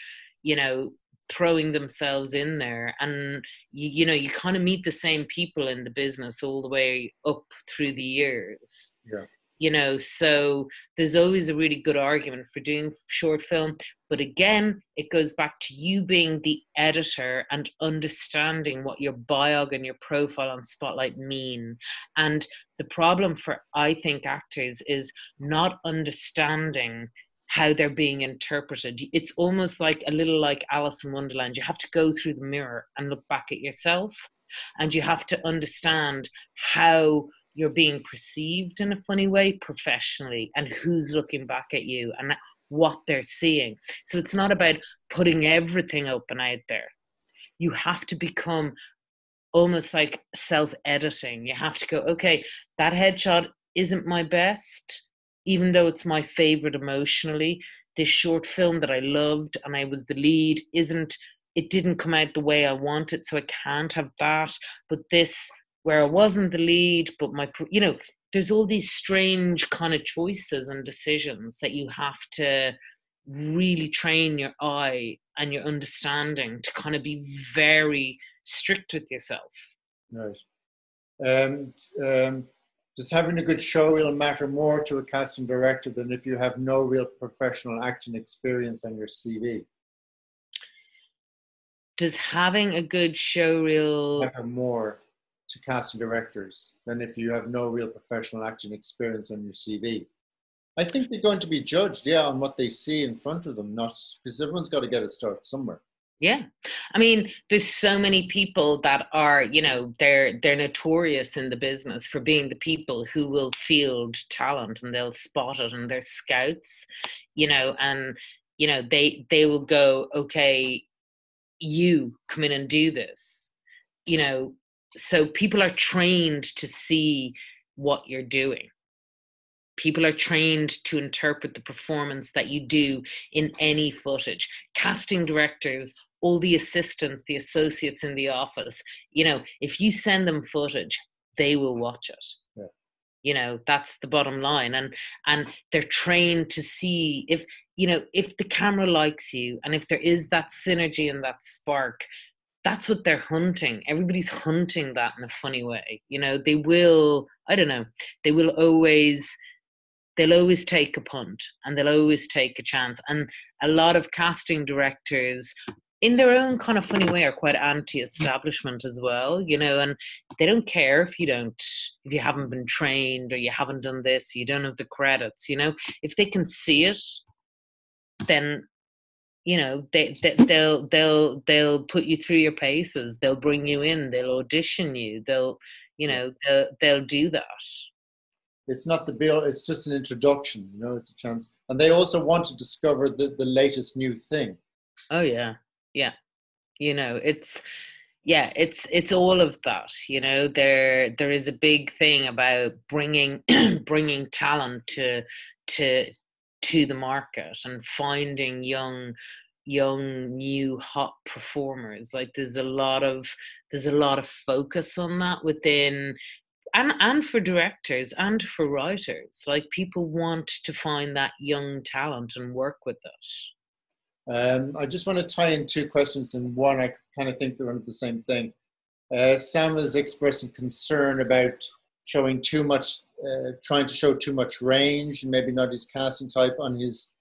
you know, throwing themselves in there. And you know, you kind of meet the same people in the business all the way up through the years. Yeah. You know, so there's always a really good argument for doing short film. But again, it goes back to you being the editor and understanding what your biog and your profile on Spotlight mean. And the problem for, I think, actors is not understanding how they're being interpreted. It's almost like a little like Alice in Wonderland. You have to go through the mirror and look back at yourself, and you have to understand how you're being perceived in a funny way professionally, and who's looking back at you and what they're seeing. So it's not about putting everything open out there. You have to become almost like self-editing. You have to go, okay, that headshot isn't my best, even though it's my favorite emotionally. This short film that I loved and I was the lead it didn't come out the way I wanted, so I can't have that. But this, where I wasn't the lead, but my, you know, there's all these strange kind of choices and decisions that you have to really train your eye and your understanding to kind of be very strict with yourself. Right. Just having a good show will matter more to a casting director than if you have no real professional acting experience on your CV. Does having a good showreel matter more to casting directors than if you have no real professional acting experience on your CV? I think they're going to be judged, yeah, on what they see in front of them, not because everyone's got to get a start somewhere. Yeah, I mean, there's so many people that are, you know, they're notorious in the business for being the people who will field talent, and they'll spot it, and they're scouts, you know, and you know they will go, okay, you come in and do this, you know. So people are trained to see what you're doing. People are trained to interpret the performance that you do in any footage. Casting directors, all the assistants, the associates in the office, you know, if you send them footage, they will watch it. Yeah. You know, that's the bottom line. And they're trained to see if, you know, if the camera likes you and if there is that synergy and that spark. That's what they're hunting. Everybody's hunting that in a funny way. You know, they will, I don't know, they'll always take a punt and they'll always take a chance. And a lot of casting directors in their own kind of funny way are quite anti-establishment as well, you know, and they don't care if you haven't been trained or you haven't done this, you don't have the credits, you know, if they can see it, then you know, they'll put you through your paces. They'll bring you in. They'll audition you. They'll do that. It's not the bill. It's just an introduction. You know, it's a chance, and they also want to discover the latest new thing. Oh yeah, yeah. You know, it's yeah, it's all of that, you know. There is a big thing about bringing talent to the market and finding young new hot performers. Like there's a lot of focus on that within, and for directors and for writers. Like people want to find that young talent and work with it. I just want to tie in two questions in one. I kind of think they're under the same thing. Sam is expressing concern about showing too much, trying to show too much range, and maybe not his casting type on his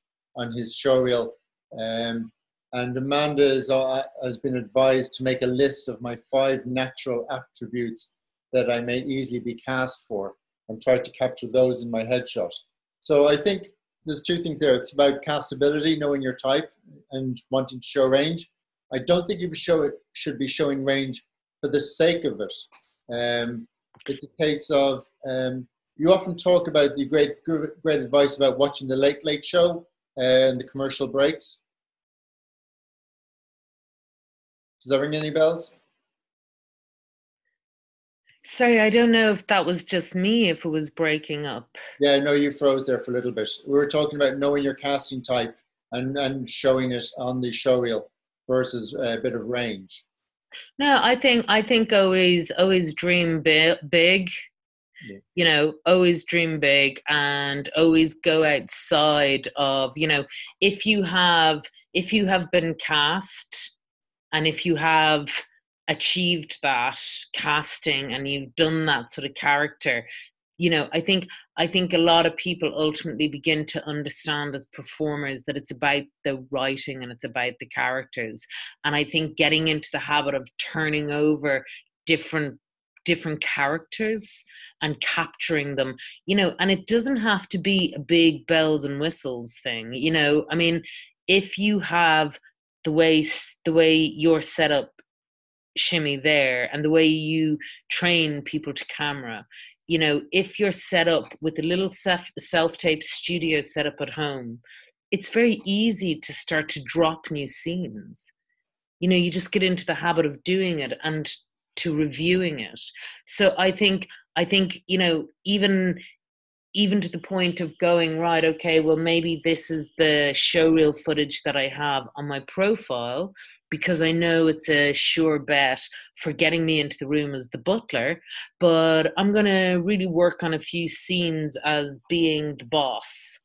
show reel. And Amanda has been advised to make a list of my 5 natural attributes that I may easily be cast for, and try to capture those in my headshot. So I think there's two things there. It's about castability, knowing your type and wanting to show range. I don't think you should be showing range for the sake of it. It's a case of, you often talk about the great advice about watching the Late Late Show and the commercial breaks. Does that ring any bells? Sorry, I don't know if that was just me, if it was breaking up. Yeah, no, you froze there for a little bit. We were talking about knowing your casting type and showing it on the show reel versus a bit of range. No, I think always dream big. Yeah. You know, always dream big and always go outside of, you know, if you have been cast and if you have achieved that casting and you've done that sort of character, you know, I think a lot of people ultimately begin to understand as performers that it's about the writing and it's about the characters. And I think getting into the habit of turning over different characters and capturing them, you know, and it doesn't have to be a big bells and whistles thing, you know. I mean, if you have the way you're set up, Shimmy, there, and the way you train people to camera, you know, if you're set up with a little self-tape studio set up at home, it's very easy to start to drop new scenes. You know, you just get into the habit of doing it and to reviewing it. So I think, you know, even to the point of going, right, okay, well, maybe this is the showreel footage that I have on my profile because I know it's a sure bet for getting me into the room as the butler, but I'm going to really work on a few scenes as being the boss.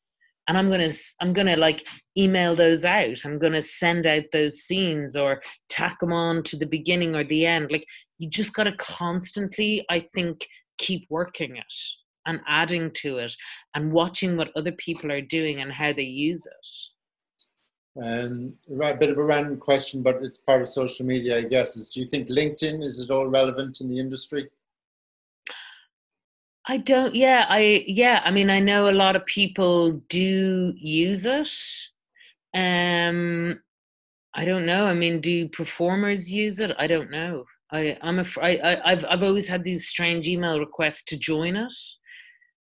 And I'm going to like email those out. I'm going to send out those scenes or tack them on to the beginning or the end. Like, you just got to constantly, I think, keep working it and adding to it and watching what other people are doing and how they use it. A bit of a random question, but it's part of social media, I guess, is do you think LinkedIn is at all relevant in the industry? I don't, I mean, I know a lot of people do use it. I don't know. I mean, do performers use it? I don't know. I've always had these strange email requests to join it,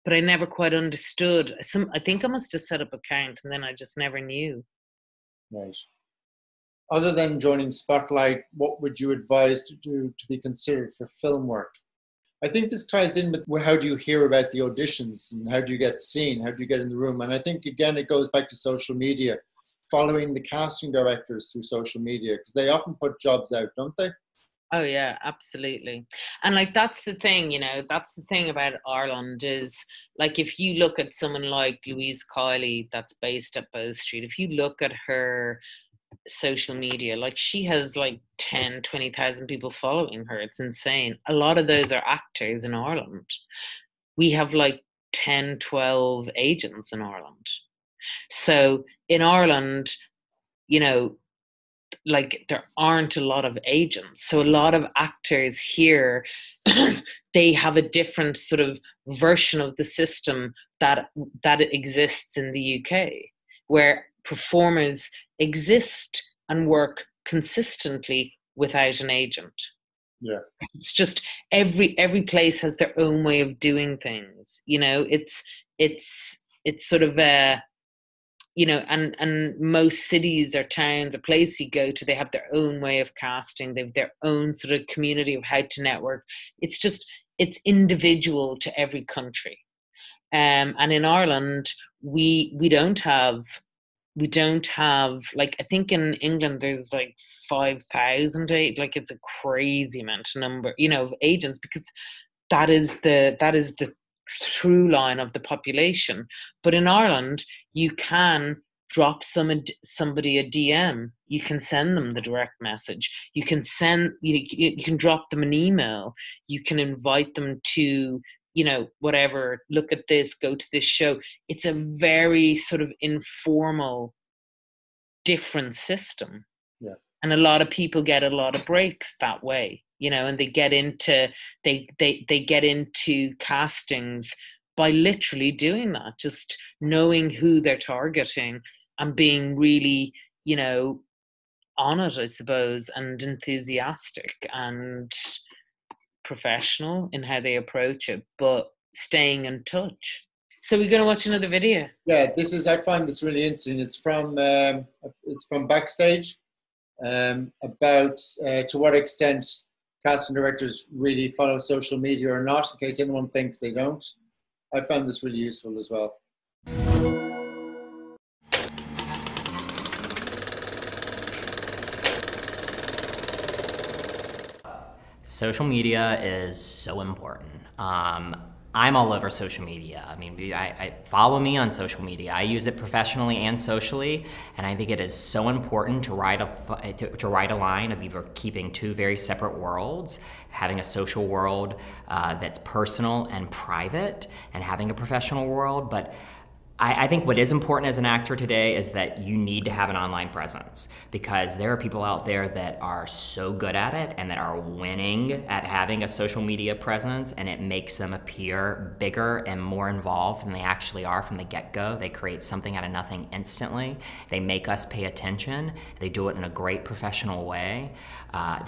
but I never quite understood. I think I must have set up an account and then I just never knew. Right. Other than joining Spotlight, what would you advise to do to be considered for film work? I think this ties in with how do you hear about the auditions and how do you get seen? How do you get in the room? And I think, again, it goes back to social media, following the casting directors through social media, because they often put jobs out, don't they? Oh yeah, absolutely. And like, that's the thing, you know, that's the thing about Ireland is like, if you look at someone like Louise Kiley that's based at Bow Street, if you look at her social media, like she has like 10, 20,000 people following her. It's insane. A lot of those are actors in Ireland. We have like 10, 12 agents in Ireland. So in Ireland, you know, like there aren't a lot of agents. So a lot of actors here, they have a different sort of version of the system that exists in the UK, where performers exist and work consistently without an agent. Yeah. It's just every place has their own way of doing things. You know, it's sort of a, you know, and most cities or towns or places you go to, they have their own way of casting. They have their own sort of community of how to network. It's just, it's individual to every country. And in Ireland, we don't have, like, I think in England, there's like 5,000, like it's a crazy amount of number, you know, of agents, because that is the through line of the population. But in Ireland, you can drop somebody a DM, you can send them the direct message, you can drop them an email, you can invite them to, you know, whatever, look at this, go to this show. It's a very sort of informal, different system. Yeah. And a lot of people get a lot of breaks that way, you know, and they get into castings by literally doing that, just knowing who they're targeting and being really, you know, on it, I suppose, and enthusiastic and professional in how they approach it, but staying in touch. So we're going to watch another video. Yeah, this is, I find this really interesting. It's from Backstage, about to what extent casting directors really follow social media or not, in case anyone thinks they don't. I found this really useful as well. Social media is so important. I'm all over social media. I mean, I follow me on social media. I use it professionally and socially, and I think it is so important to write a line of either keeping two very separate worlds, having a social world that's personal and private, and having a professional world. But I think what is important as an actor today is that you need to have an online presence, because there are people out there that are so good at it and that are winning at having a social media presence, and it makes them appear bigger and more involved than they actually are from the get-go. They create something out of nothing instantly. They make us pay attention. They do it in a great professional way.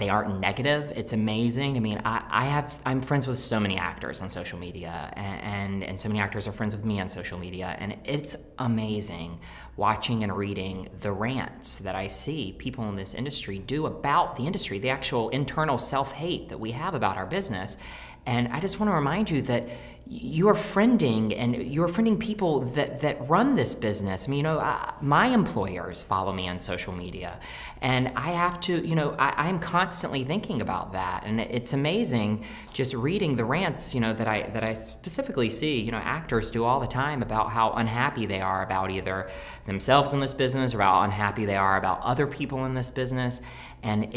They aren't negative. It's amazing. I mean, I'm friends with so many actors on social media, and so many actors are friends with me on social media, and it's amazing watching and reading the rants that I see people in this industry do about the industry, the actual internal self-hate that we have about our business. And I just want to remind you that you're friending people that run this business. I mean, you know, my employers follow me on social media, and I have to, you know, I'm constantly thinking about that. And it's amazing just reading the rants, you know, that I specifically see, you know, actors do all the time about how unhappy they are about either themselves in this business or how unhappy they are about other people in this business. And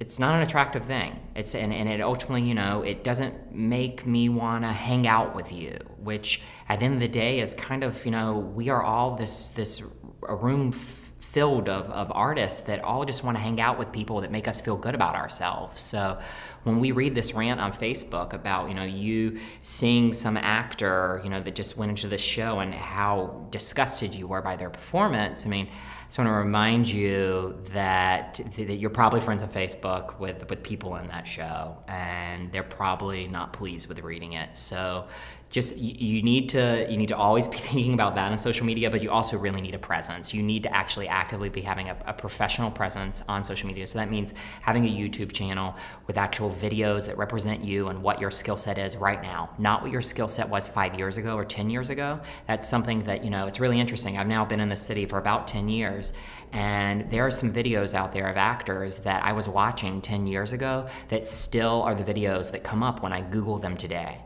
it's not an attractive thing. It's and it ultimately, you know, it doesn't make me want to hang out with you, which at the end of the day is kind of, you know, we are all a room filled of artists that all just want to hang out with people that make us feel good about ourselves. So when we read this rant on Facebook about, you know, you seeing some actor, you know, that just went into the show and how disgusted you were by their performance, I mean, I just want to remind you that you're probably friends on Facebook with people in that show, and they're probably not pleased with reading it. So just you need to always be thinking about that on social media, but you also really need a presence. You need to actually actively be having a professional presence on social media. So that means having a YouTube channel with actual videos that represent you and what your skill set is right now, not what your skill set was 5 years ago or 10 years ago. That's something that, you know, it's really interesting. I've now been in this city for about 10 years. And there are some videos out there of actors that I was watching 10 years ago that still are the videos that come up when I Google them today.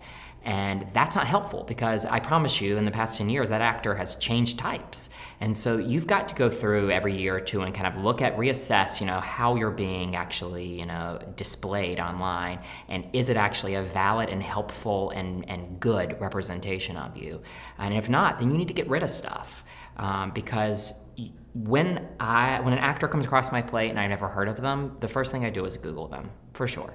And that's not helpful, because I promise you in the past 10 years that actor has changed types. And so you've got to go through every year or two and kind of look at, reassess, you know, how you're being actually, you know, displayed online, and is it actually a valid and helpful and good representation of you? And if not, then you need to get rid of stuff. Because when an actor comes across my plate and I never heard of them, the first thing I do is Google them, for sure.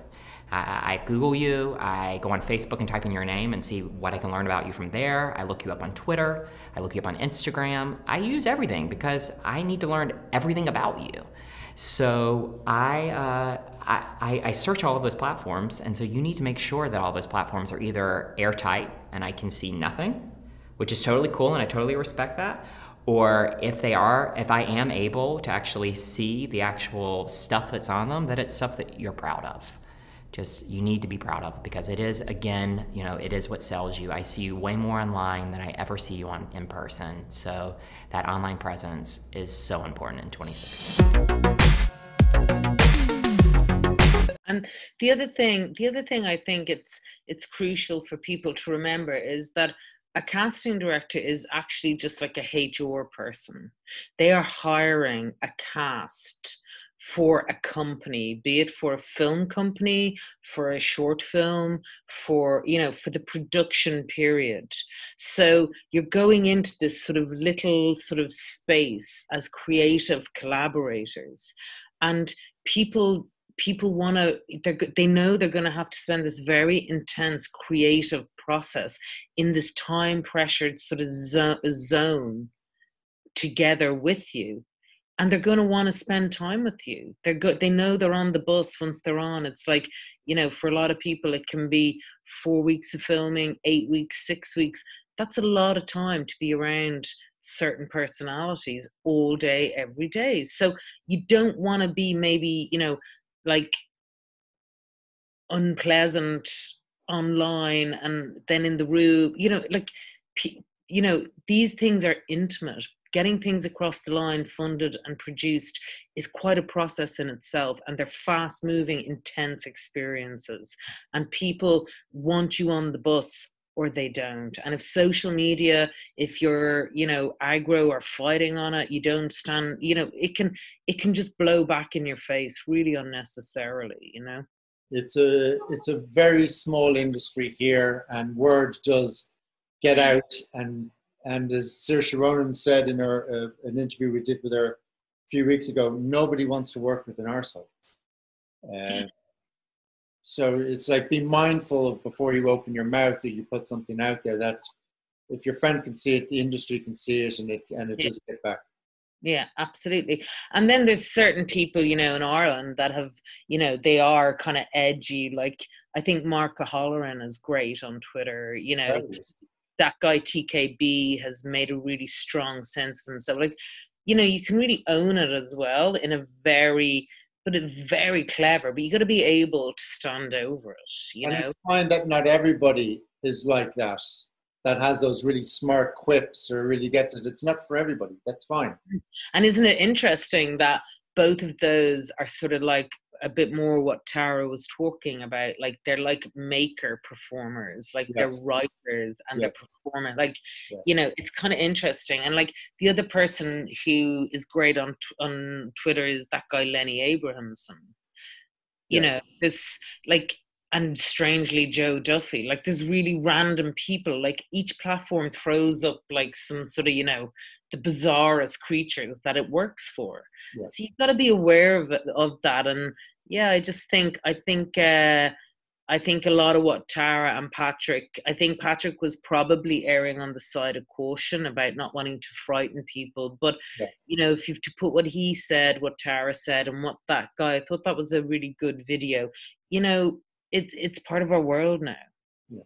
I Google you, I go on Facebook and type in your name and see what I can learn about you from there. I look you up on Twitter, I look you up on Instagram. I use everything because I need to learn everything about you. So I search all of those platforms, and so you need to make sure that all those platforms are either airtight and I can see nothing, which is totally cool and I totally respect that, or if they are, if I am able to actually see the actual stuff that's on them, that it's stuff that you're proud of. Just, you need to be proud of, because it is, again, you know, it is what sells you. I see you way more online than I ever see you on in person. So that online presence is so important in 2016. And the other thing I think it's crucial for people to remember is that a casting director is actually just like a HR person. They are hiring a cast for a company, be it for a film company, for a short film, for, you know, for the production period. So you're going into this sort of little sort of space as creative collaborators, and people want to, they know they're going to have to spend this very intense creative process in this time pressured sort of zone together with you. And they're going to want to spend time with you. They're good. They know they're on the bus once they're on. It's like, you know, for a lot of people, it can be 4 weeks of filming, 8 weeks, 6 weeks. That's a lot of time to be around certain personalities all day, every day. So you don't want to be maybe, you know, like unpleasant online and then in the room, you know, like, you know, these things are intimate. Getting things across the line, funded and produced, is quite a process in itself, and they're fast moving, intense experiences, and people want you on the bus or they don't. And if social media, if you're, you know, aggro or fighting on it, you don't stand, you know, it can just blow back in your face really unnecessarily, you know. It's a very small industry here, and word does get out. And as Saoirse Ronan said in her, an interview we did with her a few weeks ago, nobody wants to work with an arsehole. So it's like, be mindful of before you open your mouth that you put something out there that if your friend can see it, the industry can see it, and it doesn't get back. Yeah, absolutely. And then there's certain people, you know, in Ireland that have, you know, they are kind of edgy. Like, I think Mark O'Halloran is great on Twitter, you know. That guy TKB has made a really strong sense of himself. Like, you know, you can really own it as well in a very clever, but you got to be able to stand over it, you know? It's fine that not everybody is like that, that has those really smart quips or really gets it. It's not for everybody. That's fine. And isn't it interesting that both of those are sort of like a bit more what Tara was talking about, like they're like maker performers, like they're writers and they're performers, like, you know, it's kind of interesting. And like the other person who is great on Twitter is that guy, Lenny Abrahamson, you know, it's like, and strangely Joe Duffy, like there's really random people, like each platform throws up like some sort of, you know, the bizarrest creatures that it works for. So you've got to be aware of that. And yeah, I just think, I think a lot of what Tara and Patrick, I think Patrick was probably erring on the side of caution about not wanting to frighten people. But, you know, if you've to put what he said, what Tara said, and what that guy, I thought that was a really good video. You know, it's part of our world now. Yeah.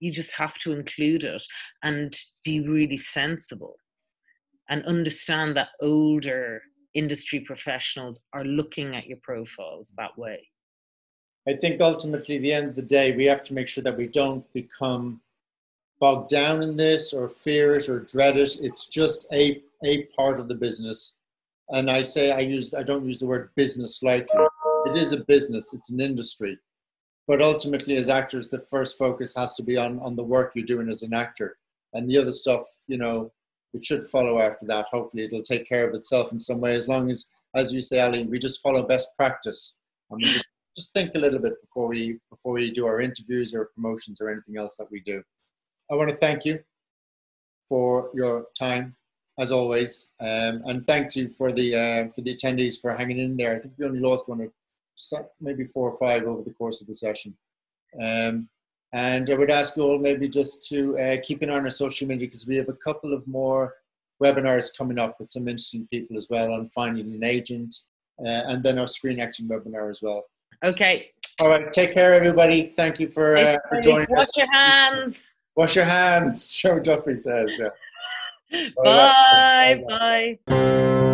You just have to include it and be really sensible, and understand that older industry professionals are looking at your profiles that way. I think ultimately, at the end of the day, we have to make sure that we don't become bogged down in this or fear it or dread it. It's just a part of the business. And I say, I don't use the word business lightly. It is a business, it's an industry. But ultimately, as actors, the first focus has to be on the work you're doing as an actor. And the other stuff, you know, it should follow after that. Hopefully it'll take care of itself in some way, as long as you say, Ali, we just follow best practice. And we just think a little bit before we do our interviews or promotions or anything else that we do. I want to thank you for your time, as always. And thank you for the attendees for hanging in there. I think we only lost one, maybe 4 or 5 over the course of the session. And I would ask you all maybe just to keep an eye on our social media, because we have a couple of more webinars coming up with some interesting people as well on finding an agent, and then our screen acting webinar as well. Okay. All right. Take care, everybody. Thank you for joining us. Wash your hands. Wash your hands, Joe Duffy says. Yeah. Bye. Bye. Bye.